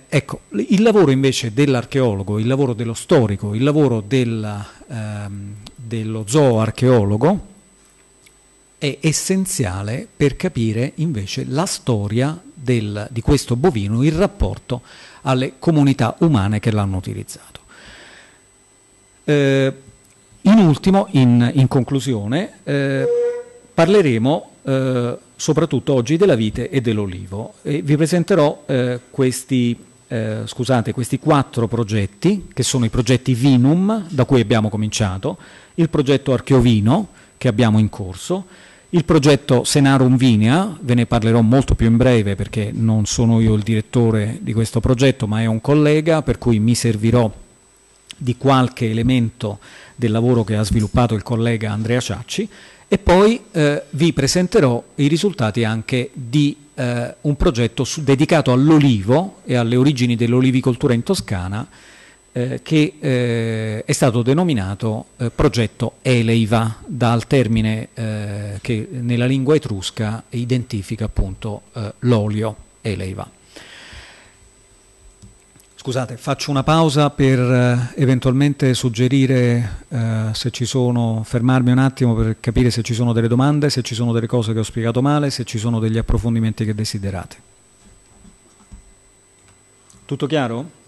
Ecco, il lavoro invece dell'archeologo, il lavoro dello storico, il lavoro dello zooarcheologo è essenziale per capire invece la storia di questo bovino in rapporto alle comunità umane che l'hanno utilizzato. In ultimo, in conclusione, parleremo soprattutto oggi della vite e dell'olivo. Vi presenterò questi 4 progetti, che sono i progetti Vinum, da cui abbiamo cominciato, il progetto Archeovino, che abbiamo in corso, il progetto Senarum Vinea, ve ne parlerò molto più in breve perché non sono io il direttore di questo progetto, ma è un collega, per cui mi servirò di qualche elemento del lavoro che ha sviluppato il collega Andrea Ciacci. E poi vi presenterò i risultati anche di un progetto dedicato all'olivo e alle origini dell'olivicoltura in Toscana, che è stato denominato progetto Eleiva, dal termine che nella lingua etrusca identifica appunto l'olio, Eleiva. Scusate, faccio una pausa per eventualmente suggerire fermarmi un attimo per capire se ci sono delle domande, se ci sono delle cose che ho spiegato male, se ci sono degli approfondimenti che desiderate. Tutto chiaro?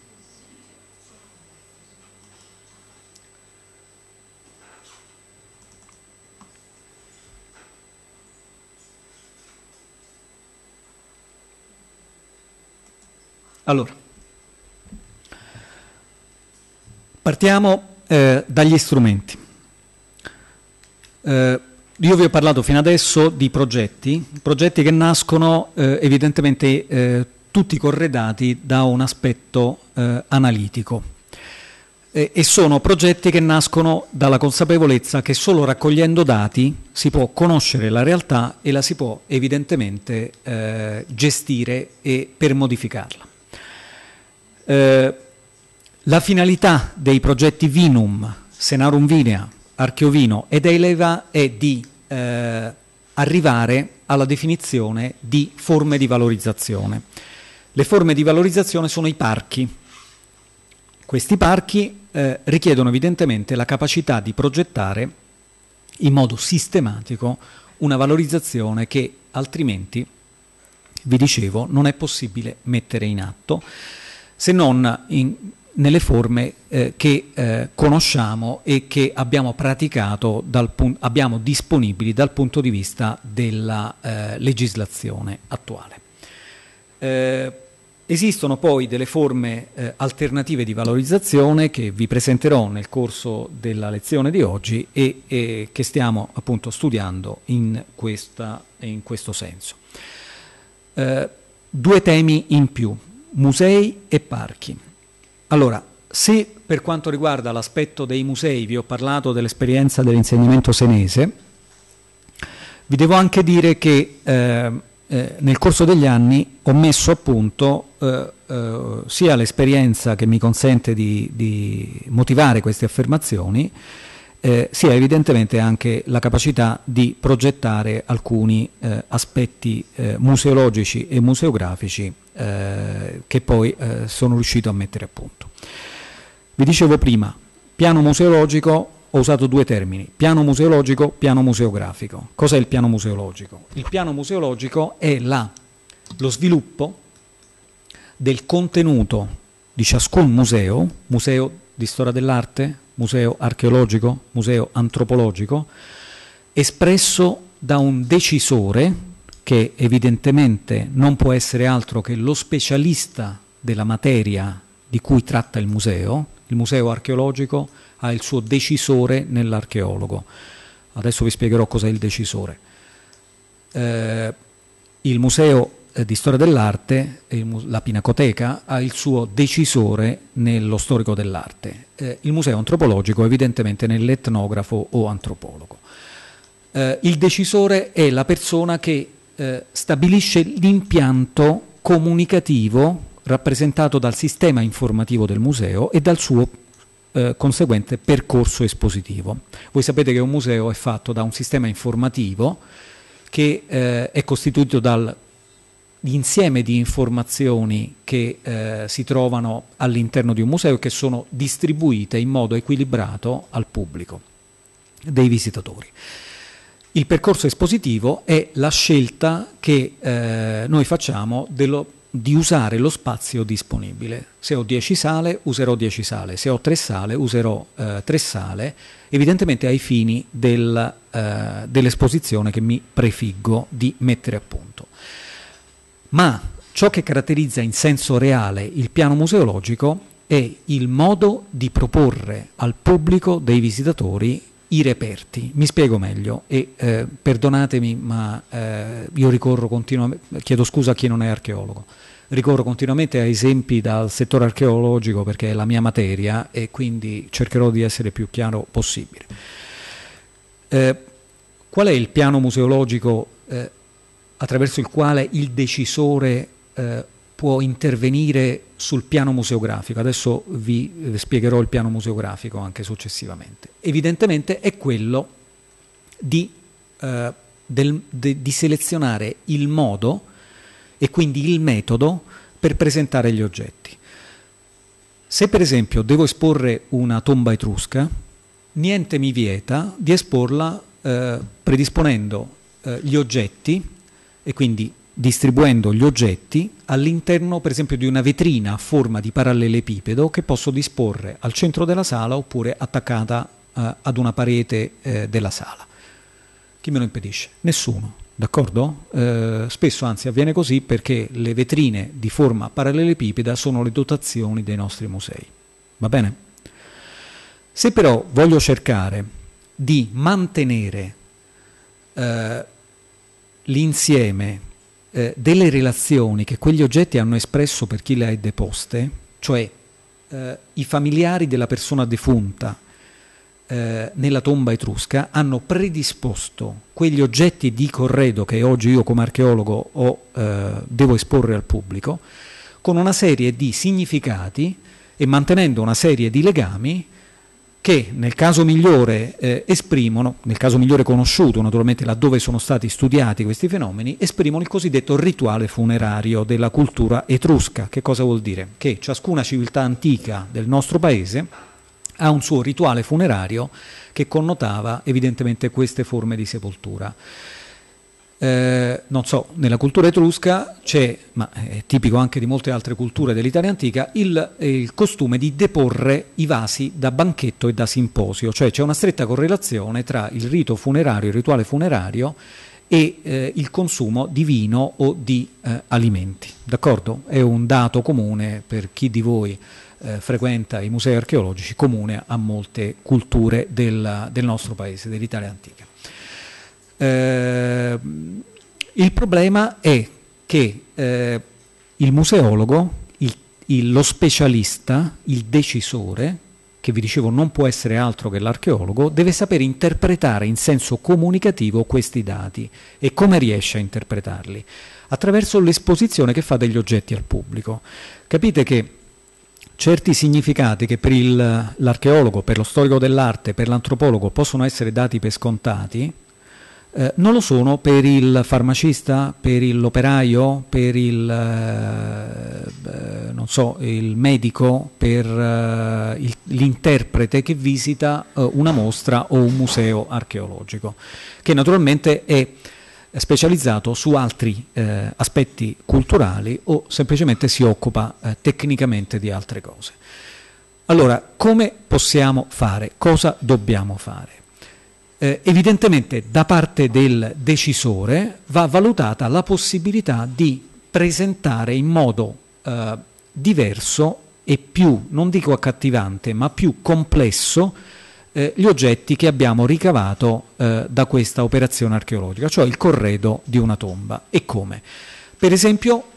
Allora, partiamo dagli strumenti. Io vi ho parlato fino adesso di progetti che nascono evidentemente tutti corredati da un aspetto analitico e sono progetti che nascono dalla consapevolezza che solo raccogliendo dati si può conoscere la realtà e la si può evidentemente gestire e per modificarla. La finalità dei progetti Vinum, Senarum Vinea, Archeovino ed Eleiva è di arrivare alla definizione di forme di valorizzazione. Le forme di valorizzazione sono i parchi. Questi parchi richiedono evidentemente la capacità di progettare in modo sistematico una valorizzazione che altrimenti, vi dicevo, non è possibile mettere in atto, se non nelle forme che conosciamo e che abbiamo praticato, abbiamo disponibili dal punto di vista della legislazione attuale. Esistono poi delle forme alternative di valorizzazione che vi presenterò nel corso della lezione di oggi e che stiamo appunto studiando in questo senso. 2 temi in più, musei e parchi. Allora, se per quanto riguarda l'aspetto dei musei vi ho parlato dell'esperienza dell'insegnamento senese, vi devo anche dire che nel corso degli anni ho messo a punto sia l'esperienza che mi consente di motivare queste affermazioni, sia evidentemente anche la capacità di progettare alcuni aspetti museologici e museografici che poi sono riuscito a mettere a punto. Vi dicevo prima, piano museologico, ho usato 2 termini, piano museologico, piano museografico. Cos'è il piano museologico? Il piano museologico è lo sviluppo del contenuto di ciascun museo, museo di storia dell'arte, museo archeologico, museo antropologico, espresso da un decisore che evidentemente non può essere altro che lo specialista della materia di cui tratta il museo. Il museo archeologico ha il suo decisore nell'archeologo. Adesso vi spiegherò cos'è il decisore. Il museo di storia dell'arte, la Pinacoteca, ha il suo decisore nello storico dell'arte. Il museo antropologico evidentemente nell'etnografo o antropologo. il decisore è la persona che stabilisce l'impianto comunicativo rappresentato dal sistema informativo del museo e dal suo conseguente percorso espositivo. Voi sapete che un museo è fatto da un sistema informativo che è costituito dall'insieme di informazioni che si trovano all'interno di un museo e che sono distribuite in modo equilibrato al pubblico dei visitatori. Il percorso espositivo è la scelta che noi facciamo di usare lo spazio disponibile. Se ho 10 sale, userò 10 sale. Se ho 3 sale, userò 3 sale, evidentemente ai fini dell'esposizione che mi prefiggo di mettere a punto. Ma ciò che caratterizza in senso reale il piano museologico è il modo di proporre al pubblico dei visitatori i reperti. Mi spiego meglio e perdonatemi, ma io ricorro continuamente, chiedo scusa a chi non è archeologo, ricorro continuamente a esempi dal settore archeologico perché è la mia materia e quindi cercherò di essere più chiaro possibile. Qual è il piano museologico attraverso il quale il decisore può intervenire sul piano museografico? Adesso vi spiegherò il piano museografico anche successivamente. Evidentemente è quello di selezionare il modo e quindi il metodo per presentare gli oggetti. Se per esempio devo esporre una tomba etrusca, niente mi vieta di esporla predisponendo gli oggetti e quindi distribuendo gli oggetti all'interno per esempio di una vetrina a forma di parallelepipedo che posso disporre al centro della sala oppure attaccata ad una parete della sala. Chi me lo impedisce? Nessuno, d'accordo? Spesso anzi avviene così perché le vetrine di forma parallelepipeda sono le dotazioni dei nostri musei, va bene? Se però voglio cercare di mantenere l'insieme delle relazioni che quegli oggetti hanno espresso per chi le ha deposte, cioè i familiari della persona defunta nella tomba etrusca hanno predisposto quegli oggetti di corredo che oggi io come archeologo devo esporre al pubblico, con una serie di significati e mantenendo una serie di legami che nel caso migliore esprimono, nel caso migliore conosciuto naturalmente laddove sono stati studiati questi fenomeni, esprimono il cosiddetto rituale funerario della cultura etrusca. Che cosa vuol dire? Che ciascuna civiltà antica del nostro paese ha un suo rituale funerario che connotava evidentemente queste forme di sepoltura. Non so, nella cultura etrusca c'è, ma è tipico anche di molte altre culture dell'Italia antica, il costume di deporre i vasi da banchetto e da simposio, cioè c'è una stretta correlazione tra il rito funerario, il rituale funerario e il consumo di vino o di alimenti, d'accordo? È un dato comune per chi di voi frequenta i musei archeologici, comune a molte culture del nostro paese, dell'Italia antica. Il problema è che il museologo, lo specialista, il decisore, che vi dicevo non può essere altro che l'archeologo, deve sapere interpretare in senso comunicativo questi dati. E come riesce a interpretarli? Attraverso l'esposizione che fa degli oggetti al pubblico. Capite che certi significati che per l'archeologo, per lo storico dell'arte, per l'antropologo possono essere dati per scontati, non lo sono per il farmacista, per l'operaio, per non so, il medico, per l'interprete che visita una mostra o un museo archeologico, che naturalmente è specializzato su altri aspetti culturali o semplicemente si occupa tecnicamente di altre cose. Allora, come possiamo fare? Cosa dobbiamo fare? Evidentemente da parte del decisore va valutata la possibilità di presentare in modo diverso e più, non dico accattivante, ma più complesso gli oggetti che abbiamo ricavato da questa operazione archeologica, cioè il corredo di una tomba. E come? Per esempio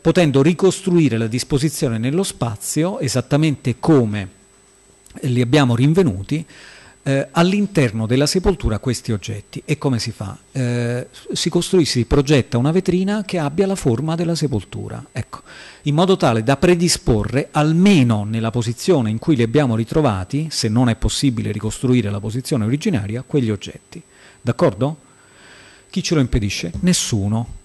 potendo ricostruire la disposizione nello spazio esattamente come li abbiamo rinvenuti, all'interno della sepoltura questi oggetti. E come si fa? Si progetta una vetrina che abbia la forma della sepoltura, ecco, in modo tale da predisporre, almeno nella posizione in cui li abbiamo ritrovati, se non è possibile ricostruire la posizione originaria, quegli oggetti. D'accordo? Chi ce lo impedisce? Nessuno.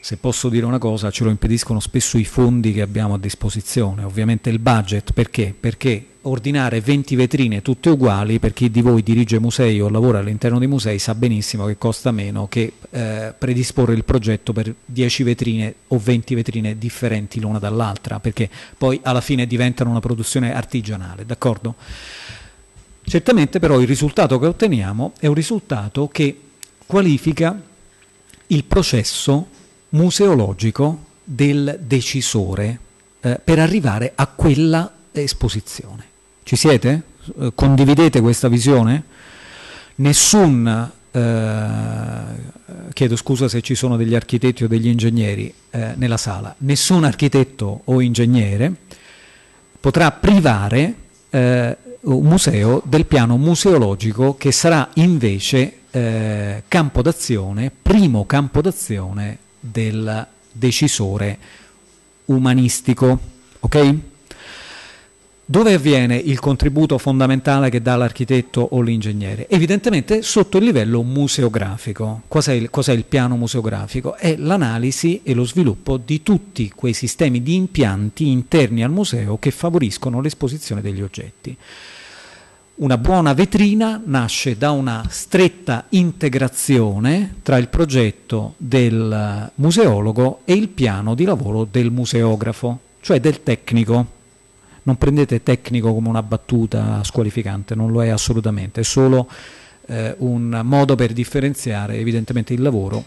Se posso dire una cosa, ce lo impediscono spesso i fondi che abbiamo a disposizione, ovviamente il budget. Perché? Perché ordinare 20 vetrine tutte uguali, per chi di voi dirige musei o lavora all'interno dei musei sa benissimo che costa meno che predisporre il progetto per 10 vetrine o 20 vetrine differenti l'una dall'altra, perché poi alla fine diventano una produzione artigianale, d'accordo? Certamente però il risultato che otteniamo è un risultato che qualifica il processo museologico del decisore per arrivare a quella esposizione. Ci siete? Condividete questa visione? Chiedo scusa se ci sono degli architetti o degli ingegneri nella sala. Nessun architetto o ingegnere potrà privare un museo del piano museologico, che sarà invece campo d'azione, primo campo d'azione del decisore umanistico, ok? Dove avviene il contributo fondamentale che dà l'architetto o l'ingegnere? Evidentemente sotto il livello museografico. Cos'è il piano museografico? È l'analisi e lo sviluppo di tutti quei sistemi di impianti interni al museo che favoriscono l'esposizione degli oggetti. Una buona vetrina nasce da una stretta integrazione tra il progetto del museologo e il piano di lavoro del museografo, cioè del tecnico. Non prendete tecnico come una battuta squalificante, non lo è assolutamente, è solo un modo per differenziare evidentemente il lavoro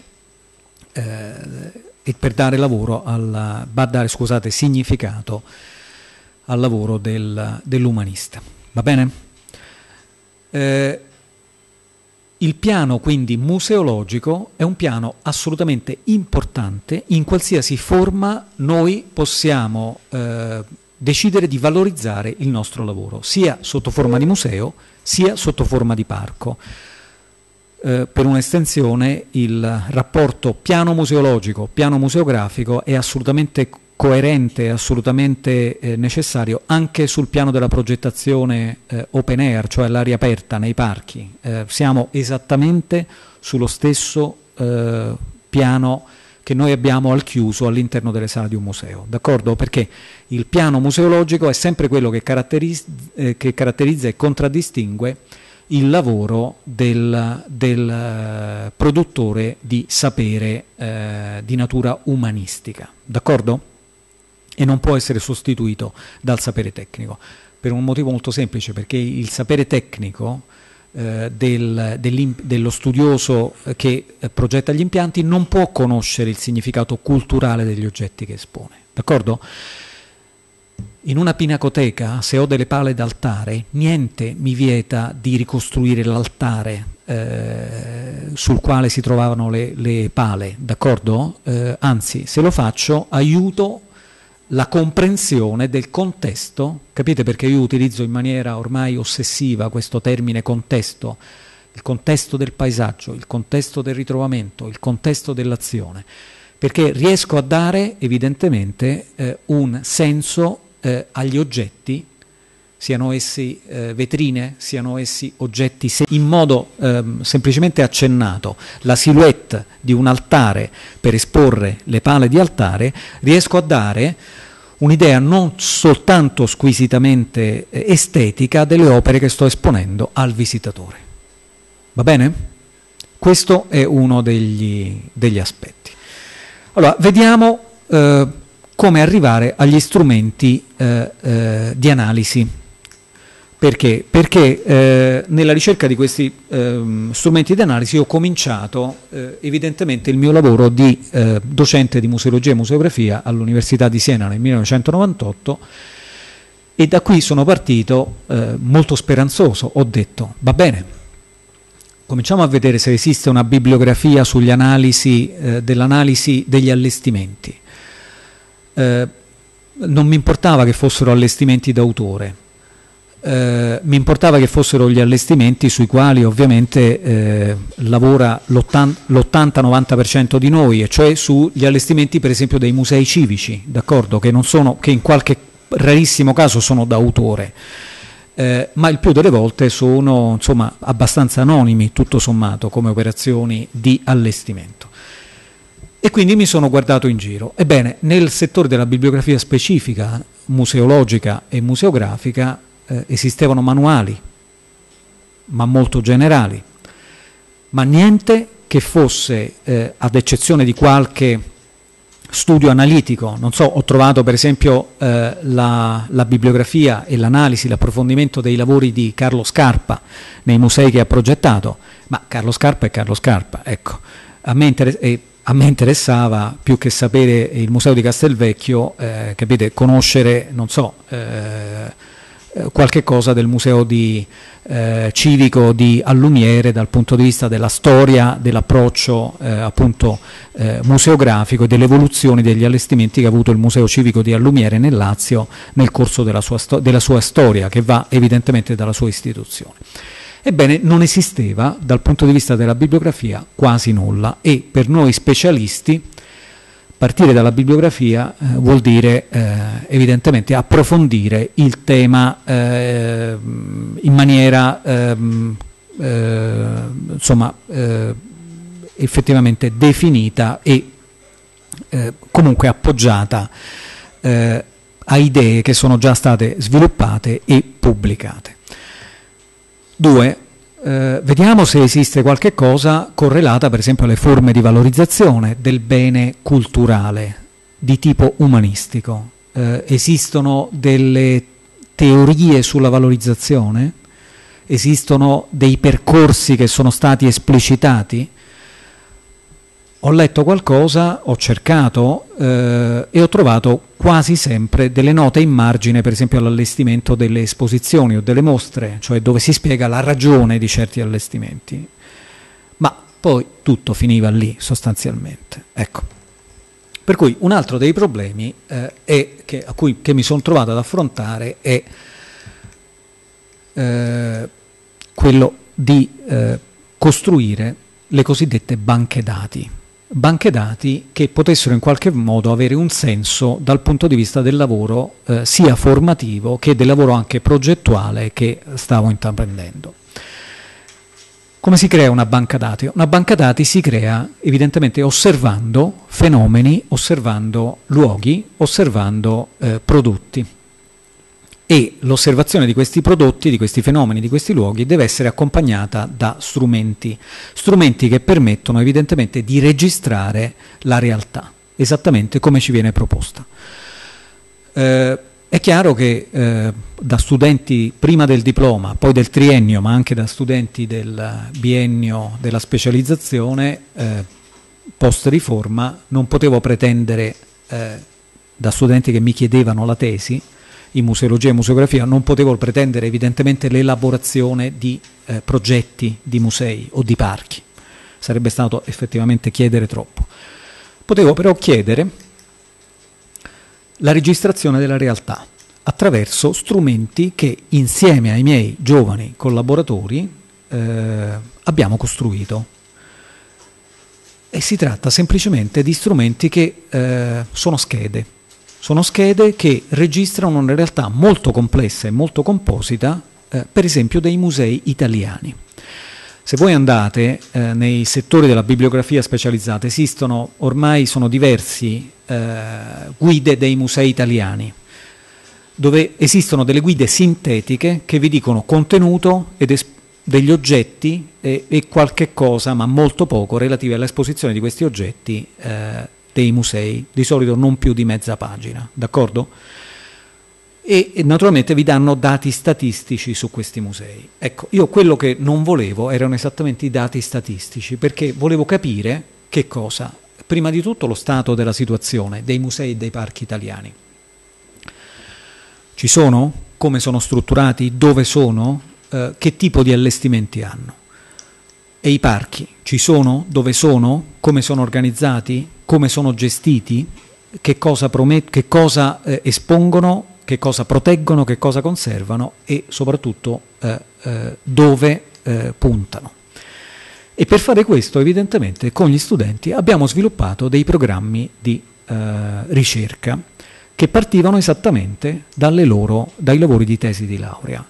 e per dare lavoro significato al lavoro dell'umanista. Va bene? Il piano quindi museologico è un piano assolutamente importante. In qualsiasi forma noi possiamo decidere di valorizzare il nostro lavoro, sia sotto forma di museo sia sotto forma di parco. Per un'estensione il rapporto piano museologico, piano museografico è assolutamente coerente, assolutamente necessario anche sul piano della progettazione open air, cioè all'aria aperta nei parchi. Siamo esattamente sullo stesso piano che noi abbiamo al chiuso all'interno delle sale di un museo, d'accordo? Perché il piano museologico è sempre quello che caratterizza e contraddistingue il lavoro del produttore di sapere di natura umanistica, d'accordo? E non può essere sostituito dal sapere tecnico, per un motivo molto semplice, perché il sapere tecnico dello studioso che progetta gli impianti non può conoscere il significato culturale degli oggetti che espone, d'accordo? In una pinacoteca, se ho delle pale d'altare, niente mi vieta di ricostruire l'altare sul quale si trovavano le pale, d'accordo? Anzi, se lo faccio aiuto la comprensione del contesto. Capite perché io utilizzo in maniera ormai ossessiva questo termine contesto? Il contesto del paesaggio, il contesto del ritrovamento, il contesto dell'azione, perché riesco a dare evidentemente un senso agli oggetti, siano essi vetrine, siano essi oggetti, in modo semplicemente accennato, la silhouette di un altare per esporre le pale di altare, riesco a dare un'idea non soltanto squisitamente estetica delle opere che sto esponendo al visitatore. Va bene? Questo è uno degli aspetti. Allora, vediamo come arrivare agli strumenti di analisi. Perché? Perché nella ricerca di questi strumenti di analisi ho cominciato evidentemente il mio lavoro di docente di museologia e museografia all'Università di Siena nel 1998, e da qui sono partito molto speranzoso. Ho detto, va bene, cominciamo a vedere se esiste una bibliografia sugli analisi, dell'analisi degli allestimenti. Non mi importava che fossero allestimenti d'autore, mi importava che fossero gli allestimenti sui quali ovviamente lavora l'80-90% di noi, e cioè sugli allestimenti per esempio dei musei civici, d'accordo? Che non sono, che in qualche rarissimo caso sono d'autore, ma il più delle volte sono insomma abbastanza anonimi tutto sommato come operazioni di allestimento. E quindi mi sono guardato in giro. Ebbene, nel settore della bibliografia specifica, museologica e museografica, esistevano manuali, ma molto generali, ma niente che fosse, ad eccezione di qualche studio analitico, non so, ho trovato per esempio la bibliografia e l'analisi, l'approfondimento dei lavori di Carlo Scarpa nei musei che ha progettato, ma Carlo Scarpa è Carlo Scarpa, ecco. A me interessava, più che sapere il museo di Castelvecchio, capite, conoscere, non so, qualche cosa del museo civico di Allumiere dal punto di vista della storia, dell'approccio appunto museografico e dell'evoluzione degli allestimenti che ha avuto il museo civico di Allumiere nel Lazio nel corso della sua storia, che va evidentemente dalla sua istituzione. Ebbene, non esisteva dal punto di vista della bibliografia quasi nulla, e per noi specialisti partire dalla bibliografia vuol dire evidentemente approfondire il tema in maniera insomma effettivamente definita e comunque appoggiata a idee che sono già state sviluppate e pubblicate. Due, vediamo se esiste qualche cosa correlata per esempio alle forme di valorizzazione del bene culturale di tipo umanistico. Esistono delle teorie sulla valorizzazione? Esistono dei percorsi che sono stati esplicitati? Ho letto qualcosa, ho cercato e ho trovato quasi sempre delle note in margine, per esempio all'allestimento delle esposizioni o delle mostre, cioè dove si spiega la ragione di certi allestimenti. Ma poi tutto finiva lì sostanzialmente. Ecco. Per cui un altro dei problemi che mi sono trovato ad affrontare è quello di costruire le cosiddette banche dati. Banche dati che potessero in qualche modo avere un senso dal punto di vista del lavoro sia formativo che del lavoro anche progettuale che stavo intraprendendo. Come si crea una banca dati? Una banca dati si crea evidentemente osservando fenomeni, osservando luoghi, osservando prodotti, e l'osservazione di questi prodotti, di questi fenomeni, di questi luoghi deve essere accompagnata da strumenti che permettono evidentemente di registrare la realtà, esattamente come ci viene proposta. È chiaro che da studenti prima del diploma, poi del triennio, ma anche da studenti del biennio della specializzazione, post-riforma, non potevo pretendere, da studenti che mi chiedevano la tesi, in museologia e museografia, non potevo pretendere evidentemente l'elaborazione di progetti di musei o di parchi, sarebbe stato effettivamente chiedere troppo. Potevo però chiedere la registrazione della realtà attraverso strumenti che insieme ai miei giovani collaboratori abbiamo costruito. E si tratta semplicemente di strumenti che sono schede. Sono schede che registrano una realtà molto complessa e molto composita, per esempio dei musei italiani. Se voi andate nei settori della bibliografia specializzata, esistono, ormai sono diversi, guide dei musei italiani, dove esistono delle guide sintetiche che vi dicono contenuto ed degli oggetti e qualche cosa, ma molto poco, relative all'esposizione di questi oggetti dei musei, di solito non più di mezza pagina, d'accordo? E naturalmente vi danno dati statistici su questi musei. Ecco, io quello che non volevo erano esattamente i dati statistici, perché volevo capire che cosa? Prima di tutto lo stato della situazione dei musei e dei parchi italiani. Ci sono? Come sono strutturati? Dove sono? Che tipo di allestimenti hanno? E i parchi? Ci sono? Dove sono? Come sono organizzati? Come sono gestiti, che cosa espongono che cosa proteggono, che cosa conservano e soprattutto dove puntano. E per fare questo, evidentemente, con gli studenti abbiamo sviluppato dei programmi di ricerca che partivano esattamente dai lavori di tesi di laurea.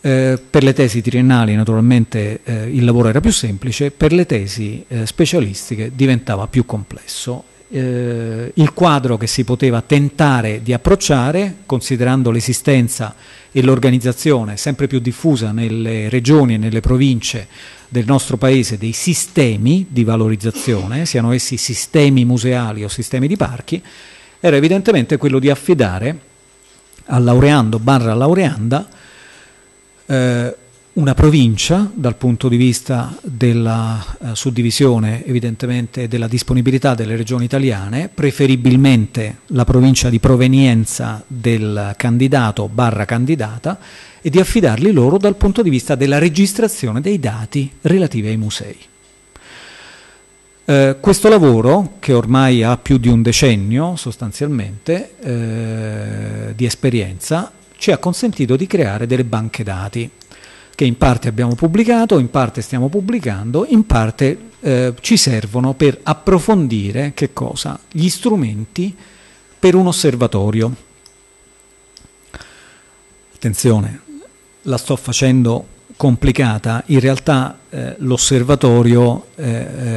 Per le tesi triennali naturalmente il lavoro era più semplice, per le tesi specialistiche diventava più complesso. Il quadro che si poteva tentare di approcciare, considerando l'esistenza e l'organizzazione sempre più diffusa nelle regioni e nelle province del nostro paese, dei sistemi di valorizzazione, siano essi sistemi museali o sistemi di parchi, era evidentemente quello di affidare al laureando barra laureanda una provincia, dal punto di vista della suddivisione evidentemente della disponibilità delle regioni italiane, preferibilmente la provincia di provenienza del candidato barra candidata, e di affidarli loro dal punto di vista della registrazione dei dati relativi ai musei. Questo lavoro, che ormai ha più di un decennio sostanzialmente di esperienza, ci ha consentito di creare delle banche dati che in parte abbiamo pubblicato, in parte stiamo pubblicando, in parte ci servono per approfondire che cosa? Gli strumenti per un osservatorio. Attenzione, la sto facendo complicata, in realtà l'osservatorio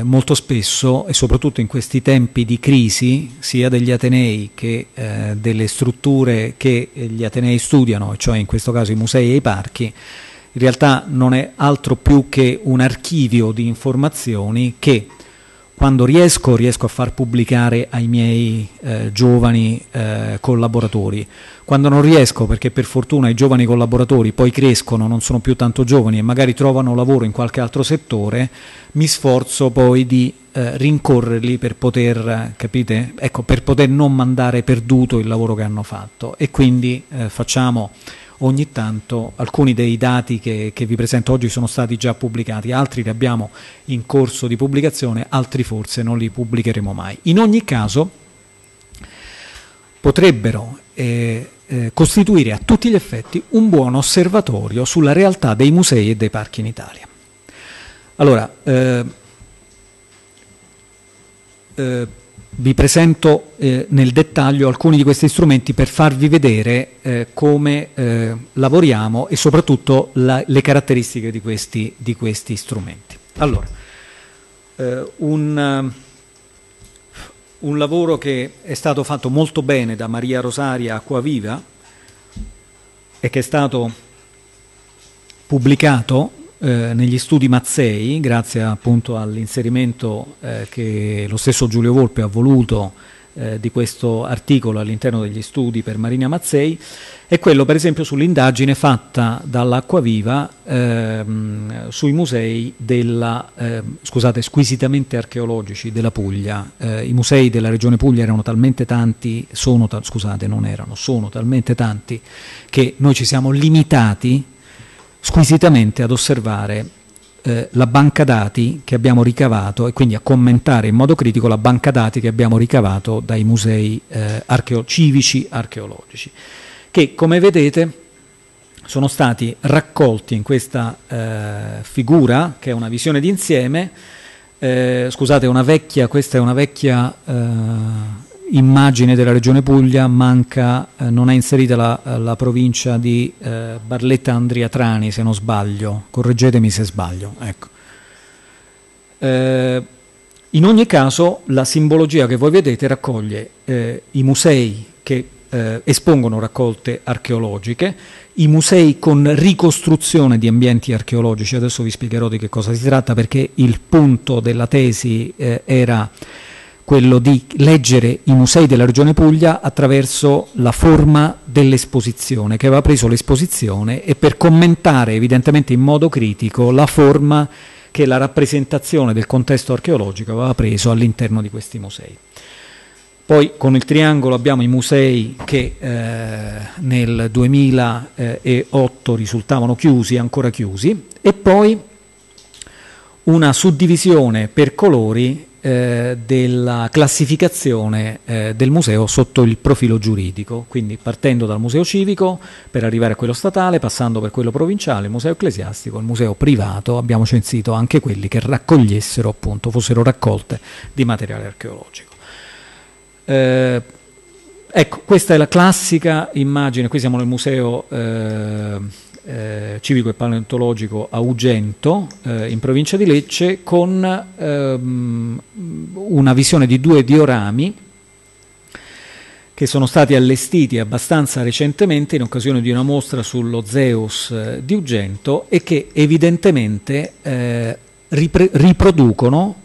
molto spesso, e soprattutto in questi tempi di crisi sia degli atenei che delle strutture che gli atenei studiano, cioè in questo caso i musei e i parchi, in realtà non è altro più che un archivio di informazioni che quando riesco a far pubblicare ai miei giovani collaboratori. Quando non riesco, perché per fortuna i giovani collaboratori poi crescono, non sono più tanto giovani e magari trovano lavoro in qualche altro settore, mi sforzo poi di rincorrerli per poter, capite? Ecco, per poter non mandare perduto il lavoro che hanno fatto. E quindi facciamo ogni tanto, alcuni dei dati che vi presento oggi sono stati già pubblicati, altri li abbiamo in corso di pubblicazione, altri forse non li pubblicheremo mai. In ogni caso potrebbero costituire a tutti gli effetti un buon osservatorio sulla realtà dei musei e dei parchi in Italia. Allora, vi presento nel dettaglio alcuni di questi strumenti per farvi vedere come lavoriamo e soprattutto le caratteristiche di questi strumenti. Allora, un lavoro che è stato fatto molto bene da Maria Rosaria Acquaviva e che è stato pubblicato negli studi Mazzei, grazie appunto all'inserimento che lo stesso Giulio Volpe ha voluto di questo articolo all'interno degli studi per Marina Mazzei, è quello per esempio sull'indagine fatta dall'Acquaviva sui musei squisitamente archeologici della Puglia. I musei della regione Puglia erano talmente tanti, sono talmente tanti che noi ci siamo limitati squisitamente ad osservare la banca dati che abbiamo ricavato e quindi a commentare in modo critico la banca dati che abbiamo ricavato dai musei civici archeologici, che come vedete sono stati raccolti in questa figura che è una visione d'insieme. Scusate, questa è una vecchia immagine della regione Puglia, non è inserita la provincia di Barletta Andria Trani, se non sbaglio, correggetemi se sbaglio, ecco. In ogni caso la simbologia che voi vedete raccoglie i musei che espongono raccolte archeologiche, i musei con ricostruzione di ambienti archeologici. Adesso vi spiegherò di che cosa si tratta, perché il punto della tesi era quello di leggere i musei della regione Puglia attraverso la forma dell'esposizione, che aveva preso l'esposizione, e per commentare evidentemente in modo critico la forma che la rappresentazione del contesto archeologico aveva preso all'interno di questi musei. Poi con il triangolo abbiamo i musei che nel 2008 risultavano chiusi, ancora chiusi, e poi una suddivisione per colori della classificazione del museo sotto il profilo giuridico, quindi partendo dal museo civico per arrivare a quello statale, passando per quello provinciale, il museo ecclesiastico, il museo privato. Abbiamo censito anche quelli che raccogliessero, appunto, fossero raccolte di materiale archeologico. Ecco, questa è la classica immagine. Qui siamo nel museo civico e paleontologico a Ugento, in provincia di Lecce, con una visione di due diorami che sono stati allestiti abbastanza recentemente in occasione di una mostra sullo Zeus di Ugento e che evidentemente riproducono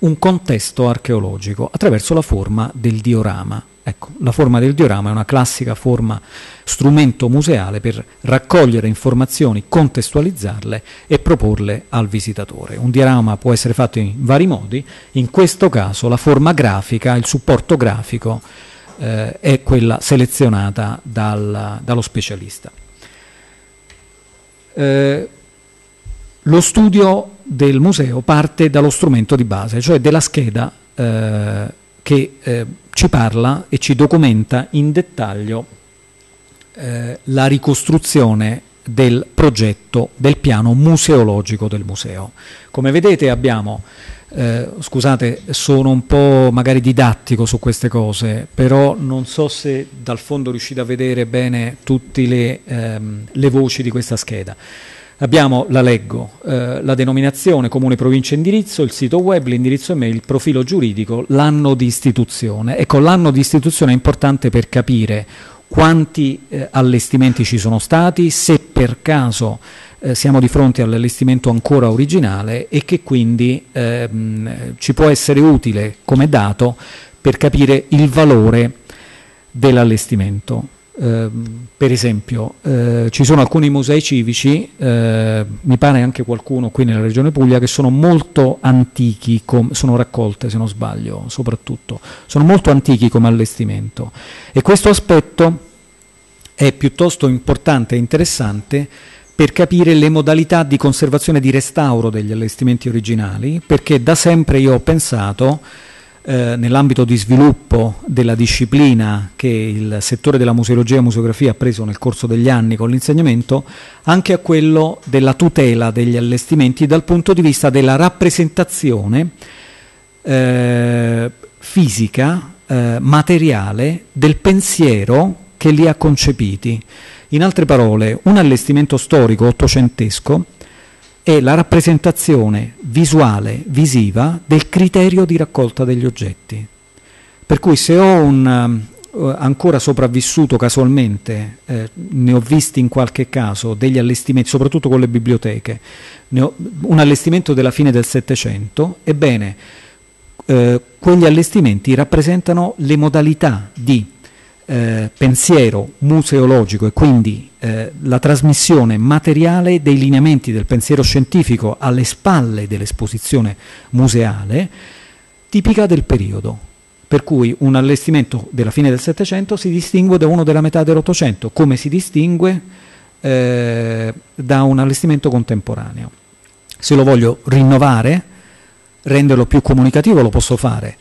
un contesto archeologico attraverso la forma del diorama. Ecco, la forma del diorama è una classica forma, strumento museale per raccogliere informazioni, contestualizzarle e proporle al visitatore. Un diorama può essere fatto in vari modi, in questo caso la forma grafica, il supporto grafico è quella selezionata dallo specialista. Lo studio del museo parte dallo strumento di base, cioè della scheda che ci parla e ci documenta in dettaglio la ricostruzione del progetto del piano museologico del museo. Come vedete abbiamo, scusate, sono un po' magari didattico su queste cose, però non so se dal fondo riuscite a vedere bene tutte le voci di questa scheda. Abbiamo, la leggo, la denominazione, comune, provincia, indirizzo, il sito web, l'indirizzo email, il profilo giuridico, l'anno di istituzione. Ecco, l'anno di istituzione è importante per capire quanti allestimenti ci sono stati, se per caso siamo di fronte all'allestimento ancora originale e che quindi ci può essere utile come dato per capire il valore dell'allestimento. Per esempio ci sono alcuni musei civici, mi pare anche qualcuno qui nella regione Puglia, che sono molto antichi, sono raccolte se non sbaglio, soprattutto sono molto antichi come allestimento, e questo aspetto è piuttosto importante e interessante per capire le modalità di conservazione e di restauro degli allestimenti originali, perché da sempre io ho pensato, nell'ambito di sviluppo della disciplina che il settore della museologia e museografia ha preso nel corso degli anni con l'insegnamento, anche a quello della tutela degli allestimenti dal punto di vista della rappresentazione fisica, materiale, del pensiero che li ha concepiti. In altre parole, un allestimento storico ottocentesco è la rappresentazione visuale, visiva, del criterio di raccolta degli oggetti. Per cui se ho un ancora sopravvissuto casualmente, ne ho visti in qualche caso degli allestimenti, soprattutto con le biblioteche, un allestimento della fine del Settecento, ebbene quegli allestimenti rappresentano le modalità di pensiero museologico e quindi la trasmissione materiale dei lineamenti del pensiero scientifico alle spalle dell'esposizione museale, tipica del periodo. Per cui un allestimento della fine del Settecento si distingue da uno della metà dell'Ottocento, come si distingue da un allestimento contemporaneo. Se lo voglio rinnovare, renderlo più comunicativo, lo posso fare,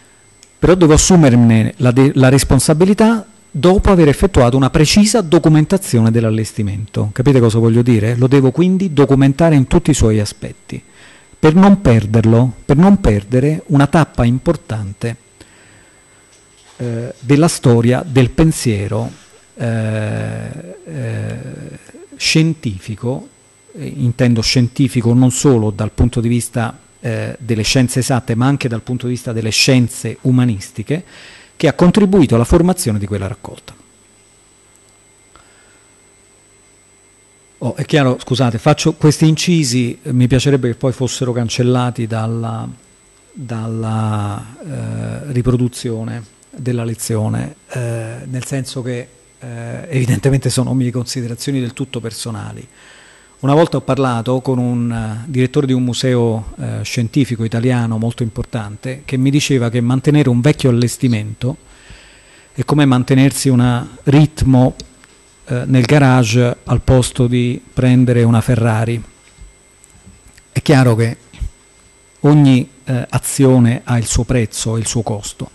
però devo assumermene la responsabilità dopo aver effettuato una precisa documentazione dell'allestimento. Capite cosa voglio dire? Lo devo quindi documentare in tutti i suoi aspetti, per non perderlo, per non perdere una tappa importante della storia del pensiero scientifico, intendo scientifico non solo dal punto di vista delle scienze esatte, ma anche dal punto di vista delle scienze umanistiche, che ha contribuito alla formazione di quella raccolta. Oh, è chiaro, scusate, faccio questi incisi, mi piacerebbe che poi fossero cancellati dalla riproduzione della lezione, nel senso che evidentemente sono mie considerazioni del tutto personali. Una volta ho parlato con un direttore di un museo scientifico italiano molto importante, che mi diceva che mantenere un vecchio allestimento è come mantenersi un ritmo nel garage al posto di prendere una Ferrari. È chiaro che ogni azione ha il suo prezzo e il suo costo,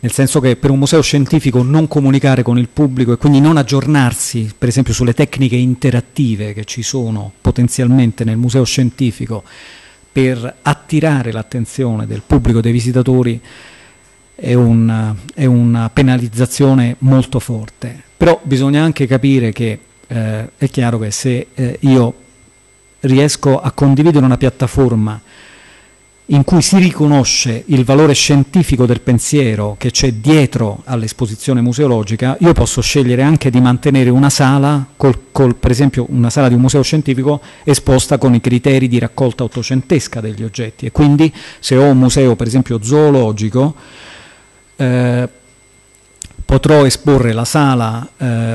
nel senso che per un museo scientifico non comunicare con il pubblico e quindi non aggiornarsi per esempio sulle tecniche interattive che ci sono potenzialmente nel museo scientifico per attirare l'attenzione del pubblico e dei visitatori è una penalizzazione molto forte. Però bisogna anche capire che è chiaro che se io riesco a condividere una piattaforma in cui si riconosce il valore scientifico del pensiero che c'è dietro all'esposizione museologica, io posso scegliere anche di mantenere una sala, per esempio una sala di un museo scientifico, esposta con i criteri di raccolta ottocentesca degli oggetti. E quindi se ho un museo, per esempio, zoologico, potrò esporre la sala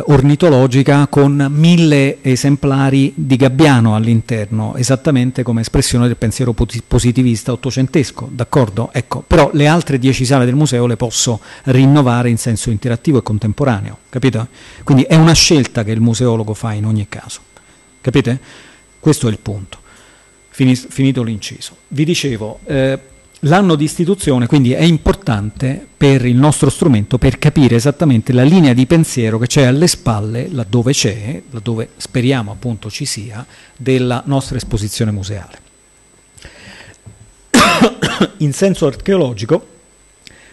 ornitologica con 1000 esemplari di gabbiano all'interno, esattamente come espressione del pensiero positivista ottocentesco, d'accordo? Ecco, però le altre 10 sale del museo le posso rinnovare in senso interattivo e contemporaneo, capito? Quindi è una scelta che il museologo fa in ogni caso, capite? Questo è il punto. Finito l'inciso. Vi dicevo... L'anno di istituzione quindi è importante per il nostro strumento per capire esattamente la linea di pensiero che c'è alle spalle, laddove speriamo appunto ci sia, della nostra esposizione museale. In senso archeologico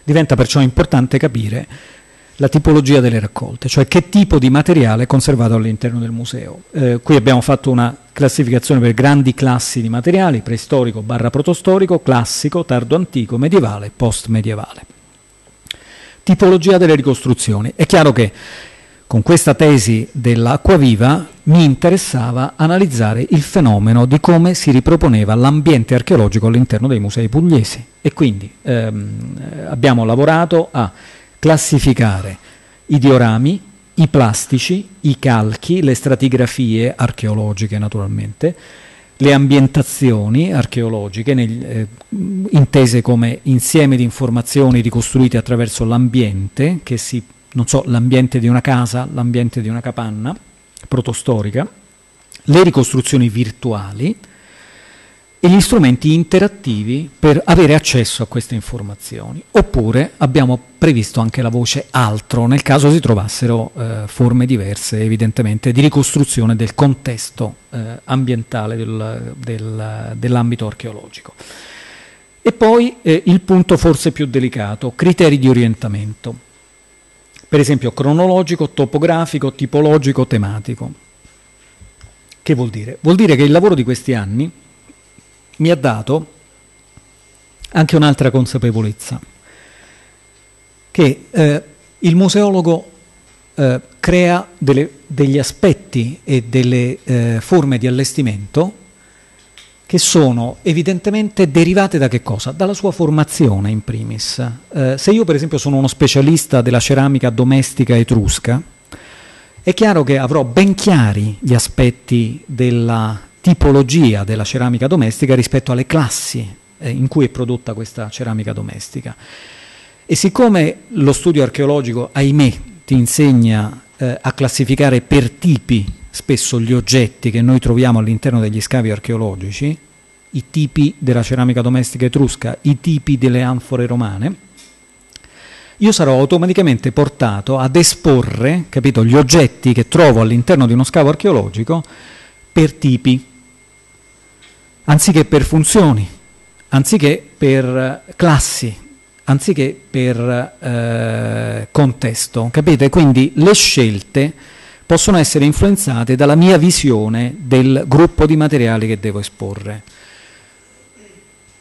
diventa perciò importante capire la tipologia delle raccolte, cioè che tipo di materiale è conservato all'interno del museo. Qui abbiamo fatto una classificazione per grandi classi di materiali: preistorico / protostorico, classico, tardo antico, medievale e postmedievale. Tipologia delle ricostruzioni. È chiaro che con questa tesi dell'acquaviva mi interessava analizzare il fenomeno di come si riproponeva l'ambiente archeologico all'interno dei musei pugliesi, e quindi abbiamo lavorato a classificare i diorami, i plastici, i calchi, le stratigrafie archeologiche naturalmente, le ambientazioni archeologiche, intese come insieme di informazioni ricostruite attraverso l'ambiente, che si, non so, l'ambiente di una casa, l'ambiente di una capanna protostorica, le ricostruzioni virtuali e gli strumenti interattivi per avere accesso a queste informazioni. Oppure abbiamo previsto anche la voce altro, nel caso si trovassero forme diverse, evidentemente, di ricostruzione del contesto ambientale dell'ambito archeologico. E poi il punto forse più delicato, criteri di orientamento, per esempio cronologico, topografico, tipologico, tematico. Che vuol dire? Vuol dire che il lavoro di questi anni mi ha dato anche un'altra consapevolezza, che il museologo crea degli aspetti e delle forme di allestimento che sono evidentemente derivate da che cosa? Dalla sua formazione in primis. Se io per esempio sono uno specialista della ceramica domestica etrusca, è chiaro che avrò ben chiari gli aspetti della tipologia della ceramica domestica rispetto alle classi in cui è prodotta questa ceramica domestica. E siccome lo studio archeologico, ahimè, ti insegna a classificare per tipi spesso gli oggetti che noi troviamo all'interno degli scavi archeologici, i tipi della ceramica domestica etrusca, i tipi delle anfore romane, io sarò automaticamente portato ad esporre, capito, gli oggetti che trovo all'interno di uno scavo archeologico per tipi, anziché per funzioni, anziché per classi, anziché per contesto, capite? Quindi le scelte possono essere influenzate dalla mia visione del gruppo di materiali che devo esporre.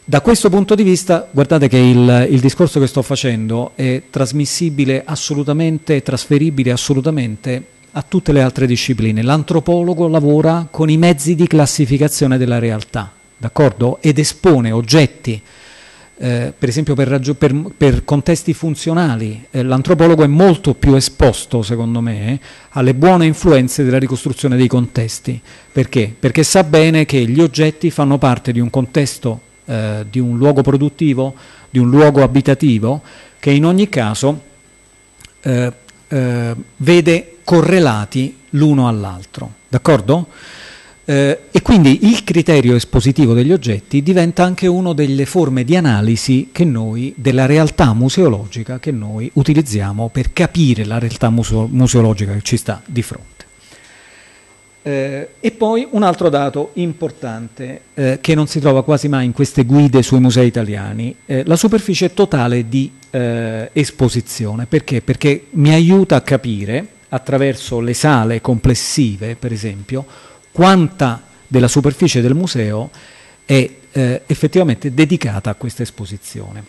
Da questo punto di vista, guardate che il discorso che sto facendo è trasmissibile assolutamente, trasferibile assolutamente a tutte le altre discipline. L'antropologo lavora con i mezzi di classificazione della realtà, d'accordo? Ed espone oggetti, per esempio per contesti funzionali. L'antropologo è molto più esposto, secondo me, alle buone influenze della ricostruzione dei contesti. Perché? Perché sa bene che gli oggetti fanno parte di un contesto, di un luogo produttivo, di un luogo abitativo, che in ogni caso vede correlati l'uno all'altro, d'accordo? E quindi il criterio espositivo degli oggetti diventa anche una delle forme di analisi che noi, della realtà museologica che noi utilizziamo per capire la realtà museologica che ci sta di fronte. E poi un altro dato importante che non si trova quasi mai in queste guide sui musei italiani, la superficie totale di esposizione. Perché? Perché mi aiuta a capire, attraverso le sale complessive per esempio, quanta della superficie del museo è effettivamente dedicata a questa esposizione.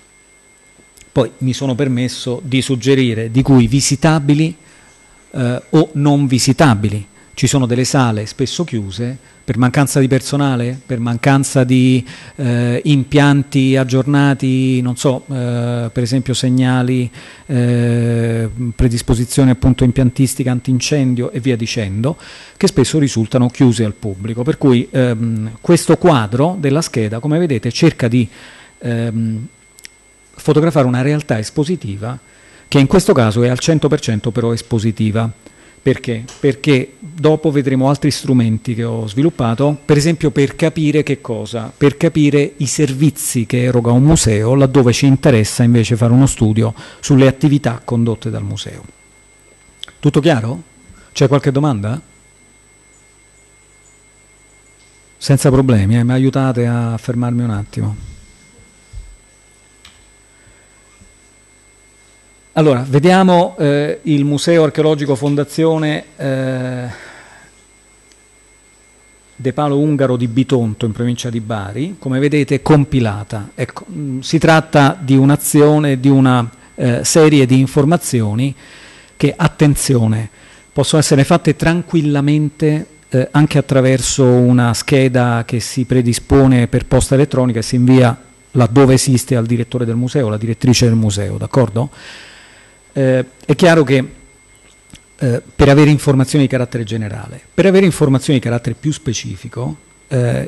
Poi mi sono permesso di suggerire di cui visitabili o non visitabili. Ci sono delle sale spesso chiuse per mancanza di personale, per mancanza di impianti aggiornati, non so, per esempio segnali, predisposizione appunto impiantistica antincendio e via dicendo, che spesso risultano chiuse al pubblico. Per cui questo quadro della scheda, come vedete, cerca di fotografare una realtà espositiva che in questo caso è al 100% però espositiva. Perché? Perché dopo vedremo altri strumenti che ho sviluppato, per esempio per capire che cosa? Per capire i servizi che eroga un museo, laddove ci interessa invece fare uno studio sulle attività condotte dal museo. Tutto chiaro? C'è qualche domanda? Senza problemi, mi aiutate a fermarmi un attimo. Allora, vediamo il Museo Archeologico Fondazione De Palo Ungaro di Bitonto, in provincia di Bari, come vedete compilata. Ecco, si tratta di un'azione, di una serie di informazioni che, attenzione, possono essere fatte tranquillamente anche attraverso una scheda che si predispone per posta elettronica e si invia laddove esiste al direttore del museo, alla direttrice del museo, d'accordo? È chiaro che per avere informazioni di carattere generale, per avere informazioni di carattere più specifico,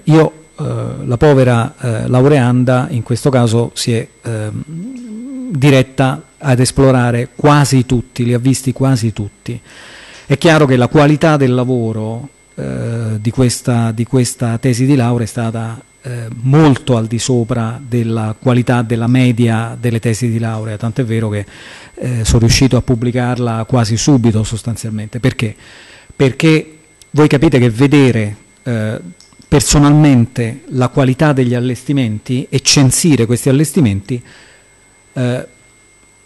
io, la povera laureanda, in questo caso si è diretta ad esplorare quasi tutti, li ha visti quasi tutti. È chiaro che la qualità del lavoro di questa tesi di laurea è stata molto al di sopra della qualità della media delle tesi di laurea, tant'è vero che sono riuscito a pubblicarla quasi subito sostanzialmente. Perché? Perché voi capite che vedere personalmente la qualità degli allestimenti e censire questi allestimenti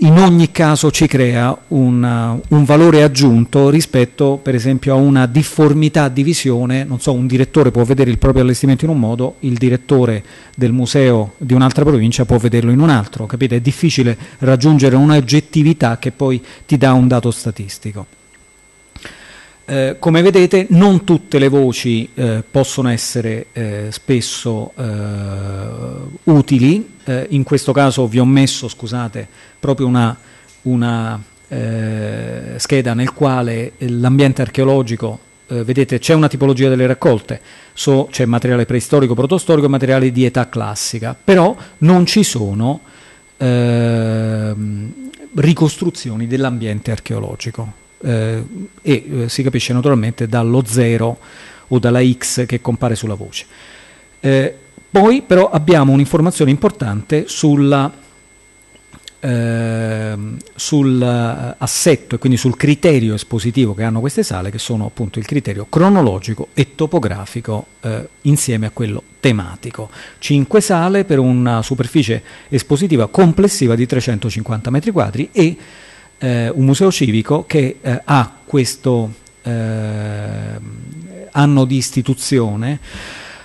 in ogni caso ci crea un valore aggiunto rispetto per esempio a una difformità di visione. Non so, un direttore può vedere il proprio allestimento in un modo, il direttore del museo di un'altra provincia può vederlo in un altro, capite? È difficile raggiungere un'oggettività che poi ti dà un dato statistico. Come vedete non tutte le voci possono essere spesso utili, in questo caso vi ho messo, scusate, proprio una scheda nel quale l'ambiente archeologico, vedete c'è una tipologia delle raccolte, c'è materiale preistorico, protostorico e materiale di età classica, però non ci sono ricostruzioni dell'ambiente archeologico. Si capisce naturalmente dallo 0 o dalla X che compare sulla voce. Poi però abbiamo un'informazione importante sull'assetto e quindi sul criterio espositivo che hanno queste sale, che sono appunto il criterio cronologico e topografico insieme a quello tematico. 5 sale per una superficie espositiva complessiva di 350 metri quadri e un museo civico che ha questo anno di istituzione.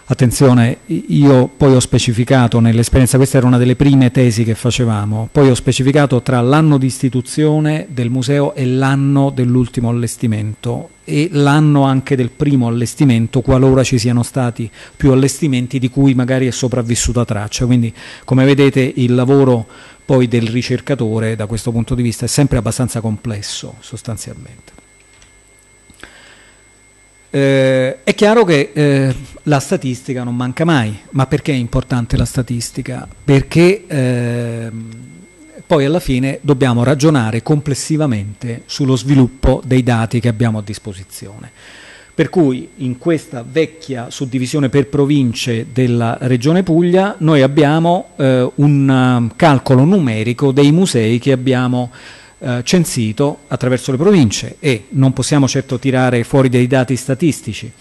Attenzione, io poi ho specificato nell'esperienza, questa era una delle prime tesi che facevamo, poi ho specificato tra l'anno di istituzione del museo e l'anno dell'ultimo allestimento e l'anno anche del primo allestimento, qualora ci siano stati più allestimenti di cui magari è sopravvissuta traccia. Quindi come vedete il lavoro poi del ricercatore da questo punto di vista è sempre abbastanza complesso sostanzialmente. È chiaro che la statistica non manca mai, ma perché è importante la statistica? Perché poi alla fine dobbiamo ragionare complessivamente sullo sviluppo dei dati che abbiamo a disposizione. Per cui in questa vecchia suddivisione per province della Regione Puglia noi abbiamo un calcolo numerico dei musei che abbiamo censito attraverso le province, e non possiamo certo tirare fuori dei dati statistici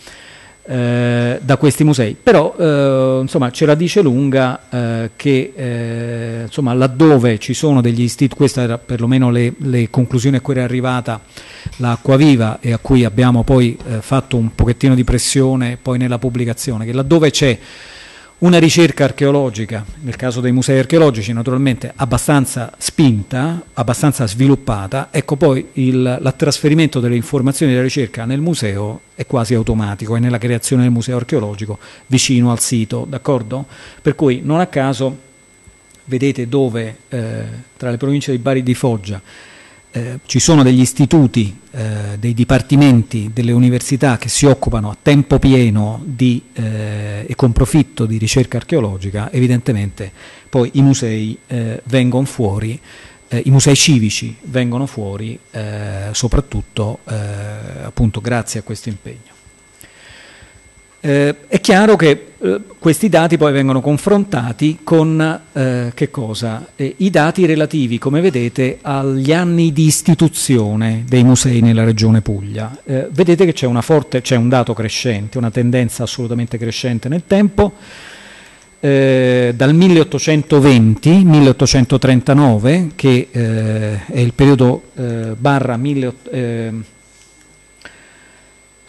da questi musei, però insomma ce la dice lunga che insomma, laddove ci sono degli istituti, questa era perlomeno le conclusioni a cui era arrivata l'Acquaviva e a cui abbiamo poi fatto un pochettino di pressione poi nella pubblicazione, che laddove c'è una ricerca archeologica, nel caso dei musei archeologici naturalmente abbastanza spinta, abbastanza sviluppata, ecco poi il trasferimento delle informazioni della ricerca nel museo è quasi automatico, è nella creazione del museo archeologico vicino al sito, d'accordo? Per cui non a caso vedete dove tra le province di Bari e di Foggia ci sono degli istituti, dei dipartimenti, delle università che si occupano a tempo pieno di, e con profitto di ricerca archeologica. Evidentemente poi i musei vengono fuori, i musei civici vengono fuori soprattutto appunto grazie a questo impegno. È chiaro che questi dati poi vengono confrontati con che cosa? I dati relativi, come vedete, agli anni di istituzione dei musei nella Regione Puglia. Vedete che c'è una forte, c'è un dato crescente, una tendenza assolutamente crescente nel tempo. Dal 1820-1839, che è il periodo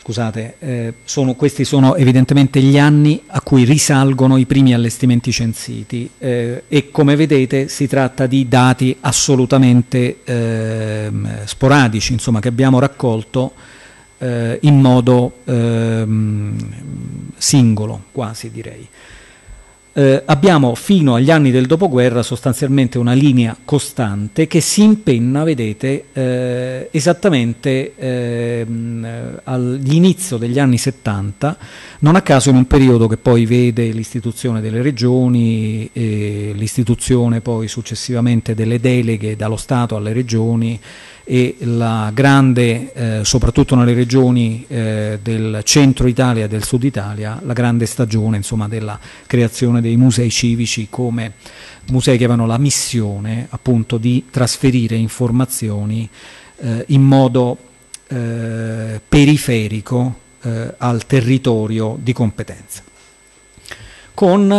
Scusate, questi sono evidentemente gli anni a cui risalgono i primi allestimenti censiti e come vedete si tratta di dati assolutamente sporadici, insomma, che abbiamo raccolto in modo singolo, quasi direi. Abbiamo fino agli anni del dopoguerra sostanzialmente una linea costante che si impenna, vedete, esattamente all'inizio degli anni 70, non a caso in un periodo che poi vede l'istituzione delle regioni, l'istituzione poi successivamente delle deleghe dallo Stato alle regioni e la grande, soprattutto nelle regioni del centro Italia e del sud Italia, la grande stagione, insomma, della creazione dei musei civici come musei che avevano la missione appunto di trasferire informazioni in modo periferico al territorio di competenza, con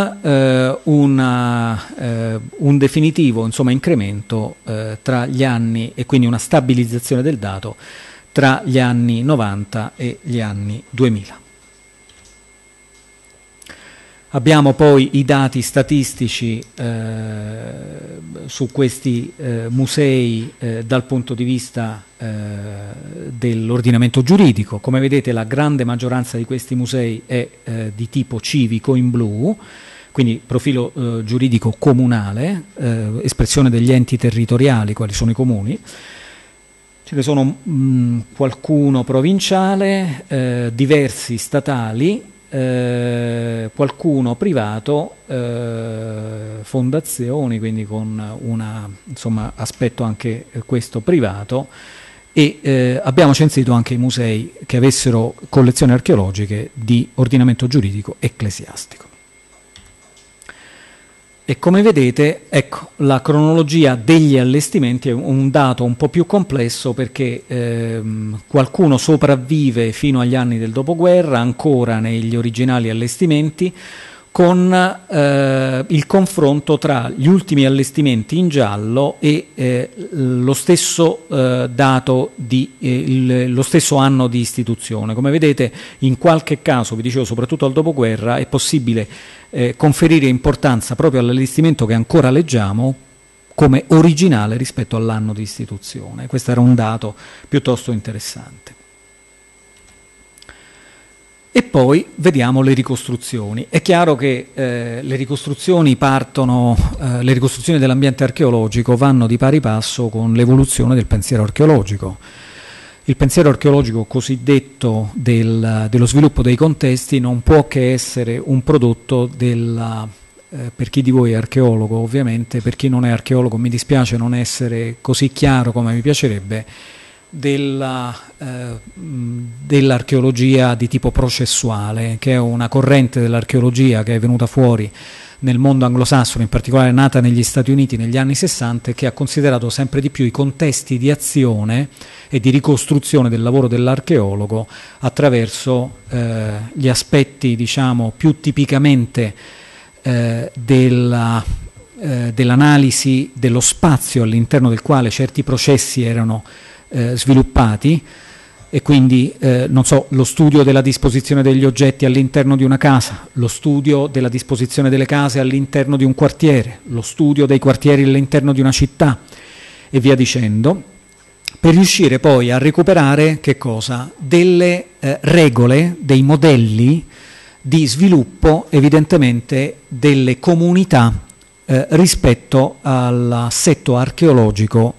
un definitivo, insomma, incremento tra gli anni, e quindi una stabilizzazione del dato tra gli anni 90 e gli anni 2000. Abbiamo poi i dati statistici su questi musei dal punto di vista dell'ordinamento giuridico. Come vedete la grande maggioranza di questi musei è di tipo civico in blu, quindi profilo giuridico comunale, espressione degli enti territoriali, quali sono i comuni. Ce ne sono qualcuno provinciale, diversi statali, qualcuno privato, fondazioni, quindi con un aspetto anche questo privato, e abbiamo censito anche i musei che avessero collezioni archeologiche di ordinamento giuridico ecclesiastico. E come vedete, ecco, la cronologia degli allestimenti è un dato un po' più complesso, perché qualcuno sopravvive fino agli anni del dopoguerra ancora negli originali allestimenti, con il confronto tra gli ultimi allestimenti in giallo e lo stesso dato di lo stesso anno di istituzione. Come vedete, in qualche caso, vi dicevo, soprattutto al dopoguerra, è possibile conferire importanza proprio all'allestimento che ancora leggiamo come originale rispetto all'anno di istituzione. Questo era un dato piuttosto interessante. E poi vediamo le ricostruzioni. È chiaro che le ricostruzioni partono, le ricostruzioni dell'ambiente archeologico vanno di pari passo con l'evoluzione del pensiero archeologico. Il pensiero archeologico cosiddetto dello sviluppo dei contesti non può che essere un prodotto della... per chi di voi è archeologo, ovviamente, per chi non è archeologo mi dispiace non essere così chiaro come mi piacerebbe, dell'archeologia di tipo processuale, che è una corrente dell'archeologia che è venuta fuori nel mondo anglosassone, in particolare nata negli Stati Uniti negli anni 60, che ha considerato sempre di più i contesti di azione e di ricostruzione del lavoro dell'archeologo attraverso gli aspetti, diciamo, più tipicamente dell'analisi dello spazio all'interno del quale certi processi erano sviluppati, e quindi non so, lo studio della disposizione degli oggetti all'interno di una casa, lo studio della disposizione delle case all'interno di un quartiere, lo studio dei quartieri all'interno di una città e via dicendo, per riuscire poi a recuperare che cosa? Delle regole, dei modelli di sviluppo evidentemente delle comunità rispetto all'assetto archeologico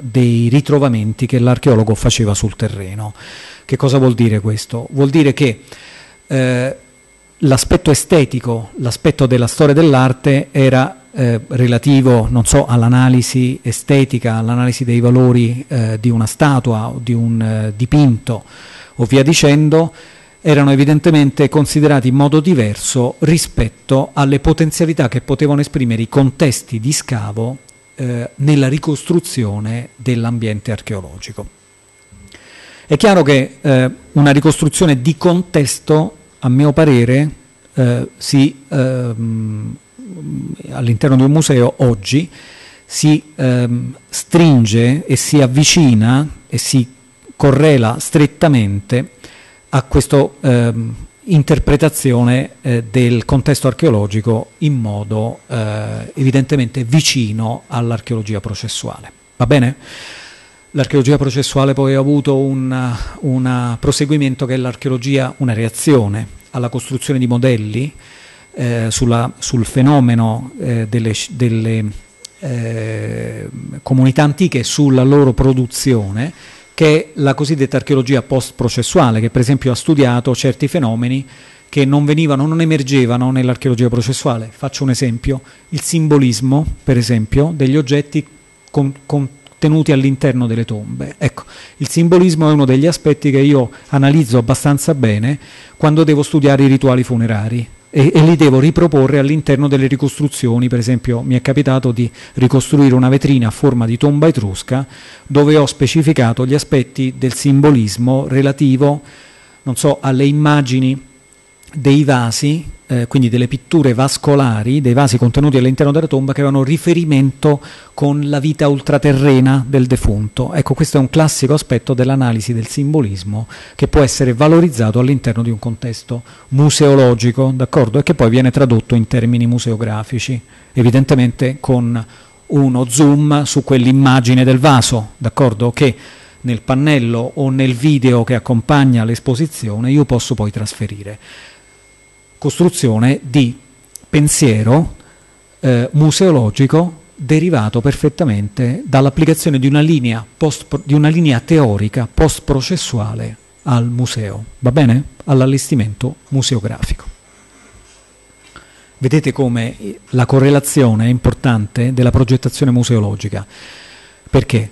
dei ritrovamenti che l'archeologo faceva sul terreno. Che cosa vuol dire questo? Vuol dire che l'aspetto estetico, l'aspetto della storia dell'arte era relativo, non so, all'analisi estetica, all'analisi dei valori di una statua o di un dipinto o via dicendo, erano evidentemente considerati in modo diverso rispetto alle potenzialità che potevano esprimere i contesti di scavo nella ricostruzione dell'ambiente archeologico. È chiaro che una ricostruzione di contesto, a mio parere, all'interno di un museo oggi si stringe e si avvicina e si correla strettamente a questa interpretazione del contesto archeologico in modo evidentemente vicino all'archeologia processuale. Va bene? L'archeologia processuale poi ha avuto un proseguimento che è l'archeologia, una reazione alla costruzione di modelli sul fenomeno delle comunità antiche e sulla loro produzione, che è la cosiddetta archeologia post-processuale, che per esempio ha studiato certi fenomeni che non emergevano nell'archeologia processuale. Faccio un esempio: il simbolismo, per esempio, degli oggetti contenuti all'interno delle tombe. Ecco, il simbolismo è uno degli aspetti che io analizzo abbastanza bene quando devo studiare i rituali funerari e li devo riproporre all'interno delle ricostruzioni. Per esempio, mi è capitato di ricostruire una vetrina a forma di tomba etrusca dove ho specificato gli aspetti del simbolismo relativo, non so, alle immagini dei vasi, quindi delle pitture vascolari, dei vasi contenuti all'interno della tomba che avevano riferimento con la vita ultraterrena del defunto. Ecco, questo è un classico aspetto dell'analisi del simbolismo che può essere valorizzato all'interno di un contesto museologico, d'accordo? E che poi viene tradotto in termini museografici, evidentemente con uno zoom su quell'immagine del vaso, d'accordo? Che nel pannello o nel video che accompagna l'esposizione io posso poi trasferire. Costruzione di pensiero museologico derivato perfettamente dall'applicazione di una linea teorica post-processuale al museo, va bene? All'allestimento museografico. Vedete come la correlazione è importante della progettazione museologica. Perché?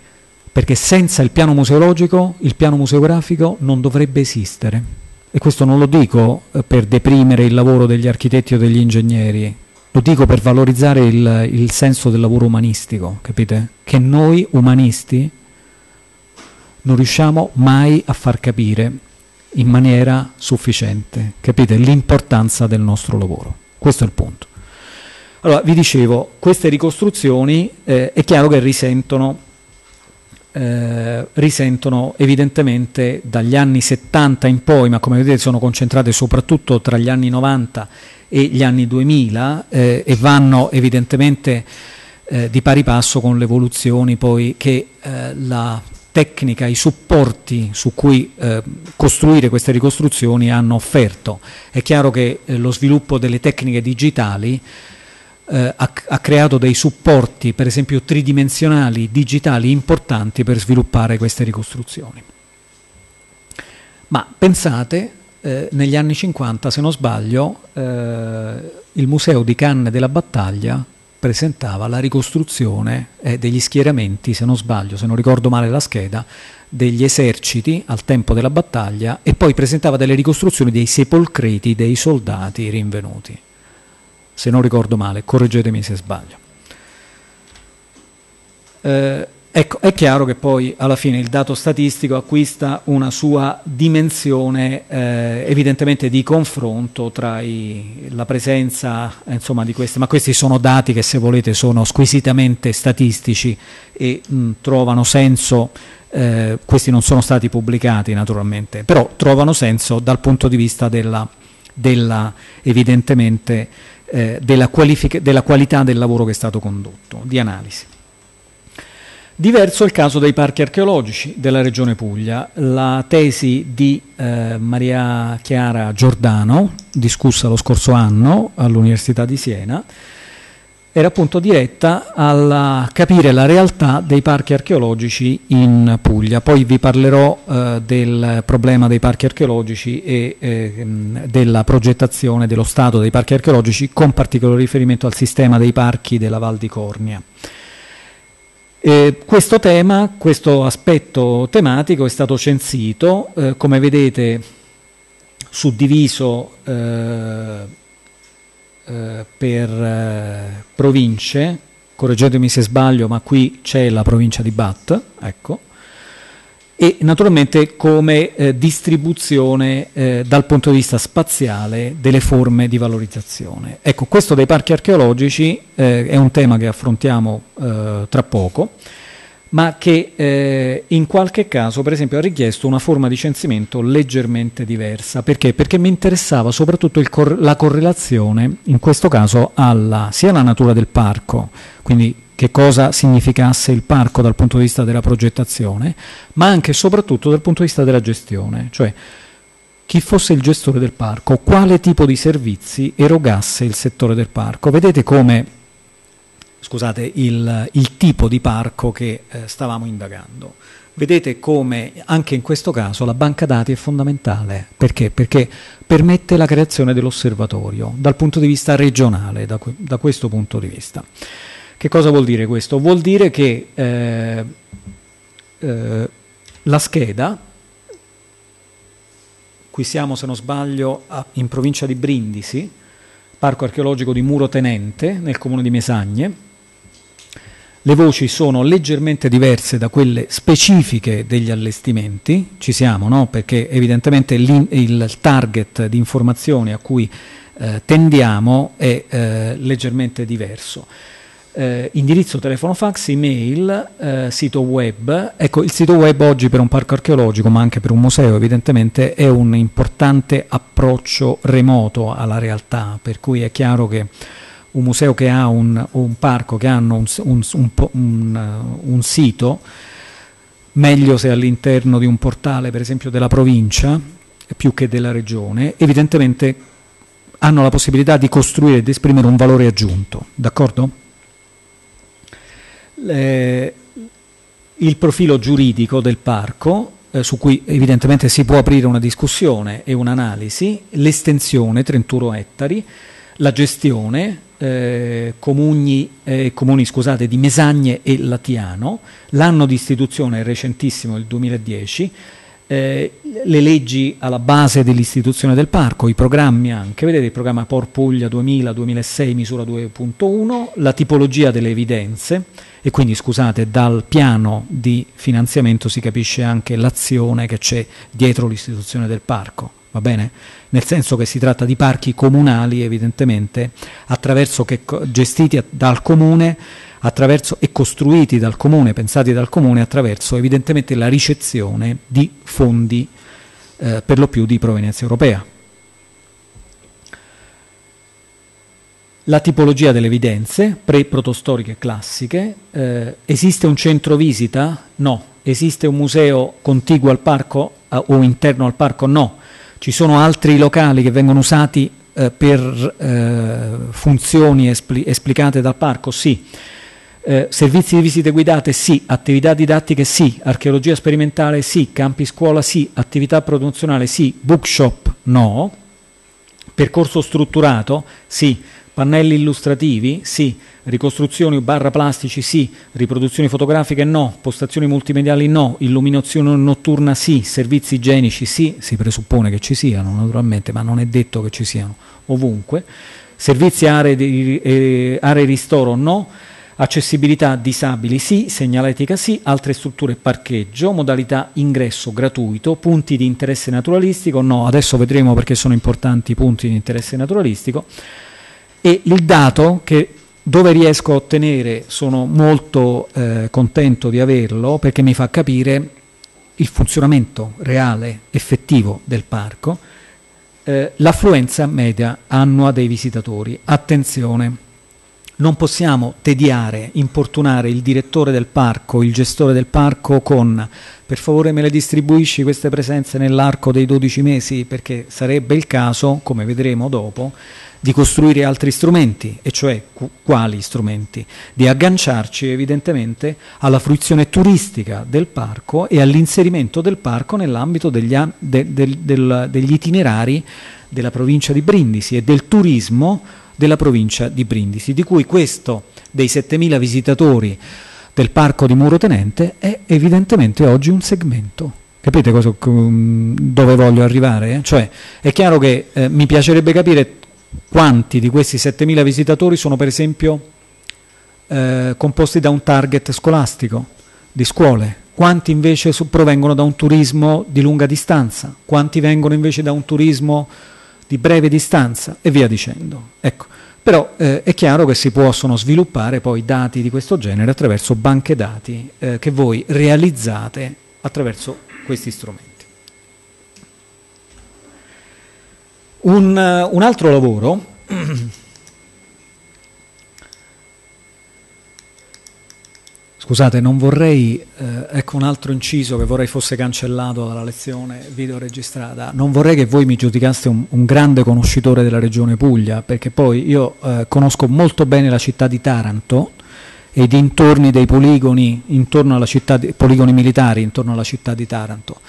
Perché senza il piano museologico il piano museografico non dovrebbe esistere. E questo non lo dico per deprimere il lavoro degli architetti o degli ingegneri, lo dico per valorizzare il senso del lavoro umanistico, capite? Che noi umanisti non riusciamo mai a far capire in maniera sufficiente, capite? L'importanza del nostro lavoro. Questo è il punto. Allora, vi dicevo, queste ricostruzioni è chiaro che risentono evidentemente dagli anni 70 in poi, ma come vedete sono concentrate soprattutto tra gli anni 90 e gli anni 2000 e vanno evidentemente di pari passo con le evoluzioni poi che la tecnica, i supporti su cui costruire queste ricostruzioni hanno offerto. È chiaro che lo sviluppo delle tecniche digitali ha creato dei supporti, per esempio tridimensionali, digitali, importanti per sviluppare queste ricostruzioni. Ma pensate, negli anni 50, se non sbaglio, il museo di Canne della Battaglia presentava la ricostruzione degli schieramenti, se non sbaglio, se non ricordo male la scheda, degli eserciti al tempo della battaglia, e poi presentava delle ricostruzioni dei sepolcreti dei soldati rinvenuti. Se non ricordo male, correggetemi se sbaglio. Ecco, è chiaro che poi alla fine il dato statistico acquista una sua dimensione evidentemente di confronto tra la presenza di queste, ma questi sono dati che, se volete, sono squisitamente statistici e trovano senso, questi non sono stati pubblicati naturalmente, però trovano senso dal punto di vista evidentemente della qualità del lavoro che è stato condotto, di analisi. Diverso è il caso dei parchi archeologici della Regione Puglia. La tesi di Maria Chiara Giordano, discussa lo scorso anno all'Università di Siena, era appunto diretta a capire la realtà dei parchi archeologici in Puglia. Poi vi parlerò del problema dei parchi archeologici e della progettazione, dello stato dei parchi archeologici, con particolare riferimento al sistema dei parchi della Val di Cornia. Questo tema, questo aspetto tematico è stato censito, come vedete suddiviso per province, correggetemi se sbaglio, ma qui c'è la provincia di Bat, ecco, e naturalmente come distribuzione dal punto di vista spaziale delle forme di valorizzazione. Ecco, questo dei parchi archeologici è un tema che affrontiamo tra poco, ma che in qualche caso, per esempio, ha richiesto una forma di censimento leggermente diversa. Perché? Perché mi interessava soprattutto la correlazione, in questo caso, sia alla natura del parco, quindi che cosa significasse il parco dal punto di vista della progettazione, ma anche e soprattutto dal punto di vista della gestione, cioè chi fosse il gestore del parco, quale tipo di servizi erogasse il settore del parco. Vedete come, scusate, il tipo di parco che stavamo indagando. Vedete come anche in questo caso la banca dati è fondamentale. Perché? Perché permette la creazione dell'osservatorio dal punto di vista regionale, da questo punto di vista. Che cosa vuol dire questo? Vuol dire che la scheda, qui siamo se non sbaglio in provincia di Brindisi, parco archeologico di Muro Tenente nel comune di Mesagne, le voci sono leggermente diverse da quelle specifiche degli allestimenti, ci siamo, no? Perché evidentemente il target di informazioni a cui tendiamo è leggermente diverso. Indirizzo, telefono, fax, email, sito web. Ecco, il sito web oggi per un parco archeologico, ma anche per un museo evidentemente, è un importante approccio remoto alla realtà, per cui è chiaro che un museo che ha un parco che hanno un sito, meglio se all'interno di un portale per esempio della provincia più che della regione, evidentemente hanno la possibilità di costruire ed esprimere un valore aggiunto, d'accordo? Il profilo giuridico del parco, su cui evidentemente si può aprire una discussione e un'analisi, l'estensione 31 ettari, la gestione, comuni di Mesagne e Latiano, l'anno di istituzione è recentissimo, il 2010, le leggi alla base dell'istituzione del parco, i programmi anche, vedete il programma Por Puglia 2000-2006 misura 2.1, la tipologia delle evidenze, e quindi scusate, dal piano di finanziamento si capisce anche l'azione che c'è dietro l'istituzione del parco, va bene? Nel senso che si tratta di parchi comunali evidentemente, gestiti dal comune, attraverso e costruiti dal comune, pensati dal comune attraverso evidentemente la ricezione di fondi per lo più di provenienza europea. La tipologia delle evidenze, pre-protostoriche e classiche, esiste un centro visita? No. Esiste un museo contiguo al parco o interno al parco? No. Ci sono altri locali che vengono usati per funzioni esplicate dal parco? Sì. Servizi di visite guidate? Sì. Attività didattiche? Sì. Archeologia sperimentale? Sì. Campi scuola? Sì. Attività promozionale? Sì. Bookshop? No. Percorso strutturato? Sì. Pannelli illustrativi? Sì. Ricostruzioni / plastici? Sì. Riproduzioni fotografiche? No. Postazioni multimediali? No. Illuminazione notturna? Sì. Servizi igienici? Sì. Si presuppone che ci siano, naturalmente, ma non è detto che ci siano ovunque. Servizi e aree ristoro? No. Accessibilità disabili sì, segnaletica sì, altre strutture parcheggio, modalità ingresso gratuito, punti di interesse naturalistico no, adesso vedremo perché sono importanti i punti di interesse naturalistico. E il dato che dove riesco a ottenere sono molto contento di averlo perché mi fa capire il funzionamento reale, effettivo del parco, l'affluenza media annua dei visitatori. Attenzione! Non possiamo tediare, importunare il direttore del parco, il gestore del parco con per favore me le distribuisci queste presenze nell'arco dei 12 mesi perché sarebbe il caso, come vedremo dopo, di costruire altri strumenti, e cioè quali strumenti? Di agganciarci evidentemente alla fruizione turistica del parco e all'inserimento del parco nell'ambito degli itinerari della provincia di Brindisi e del turismo della provincia di Brindisi, di cui questo dei 7.000 visitatori del parco di Muro Tenente è evidentemente oggi un segmento. Capite cosa, dove voglio arrivare? Cioè è chiaro che mi piacerebbe capire quanti di questi 7.000 visitatori sono per esempio composti da un target scolastico, di scuole, quanti invece provengono da un turismo di lunga distanza, quanti vengono invece da un turismo di breve distanza e via dicendo. Ecco, però è chiaro che si possono sviluppare poi dati di questo genere attraverso banche dati che voi realizzate attraverso questi strumenti. Un altro lavoro scusate, non vorrei, ecco un altro inciso che vorrei fosse cancellato dalla lezione videoregistrata, non vorrei che voi mi giudicaste un grande conoscitore della regione Puglia, perché poi io conosco molto bene la città di Taranto e i dintorni dei poligoni, intorno alla città di, poligoni militari intorno alla città di Taranto.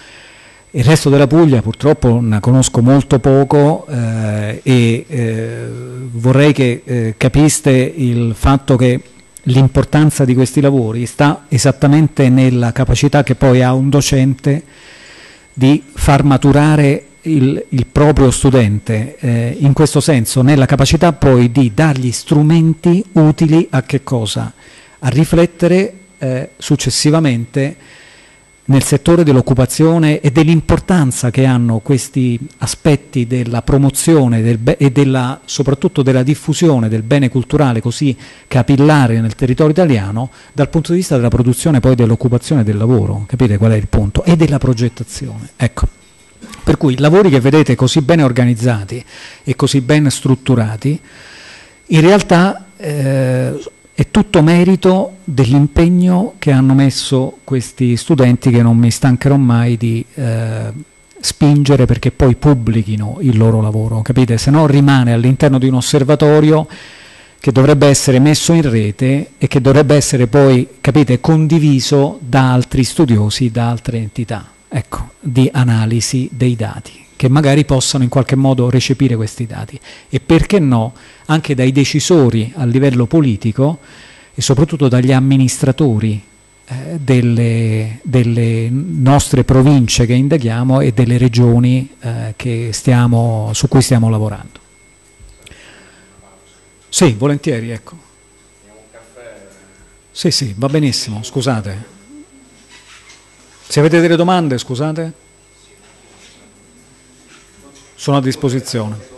Il resto della Puglia purtroppo ne conosco molto poco e vorrei che capiste il fatto che l'importanza di questi lavori sta esattamente nella capacità che poi ha un docente di far maturare il proprio studente, in questo senso nella capacità poi di dargli strumenti utili a che cosa? A riflettere successivamente nel settore dell'occupazione e dell'importanza che hanno questi aspetti della promozione soprattutto della diffusione del bene culturale così capillare nel territorio italiano dal punto di vista della produzione poi dell'occupazione e del lavoro, capite qual è il punto? E della progettazione, ecco. Per cui lavori che vedete così ben organizzati e così ben strutturati, in realtà è tutto merito dell'impegno che hanno messo questi studenti che non mi stancherò mai di spingere perché poi pubblichino il loro lavoro, capite? Se no rimane all'interno di un osservatorio che dovrebbe essere messo in rete e che dovrebbe essere poi, capite, condiviso da altri studiosi, da altre entità, ecco, di analisi dei dati, che magari possano in qualche modo recepire questi dati e perché no anche dai decisori a livello politico e soprattutto dagli amministratori delle nostre province che indaghiamo e delle regioni su cui stiamo lavorando. Sì, volentieri, ecco. Sì, sì, va benissimo, scusate. Se avete delle domande, scusate. Sono a disposizione.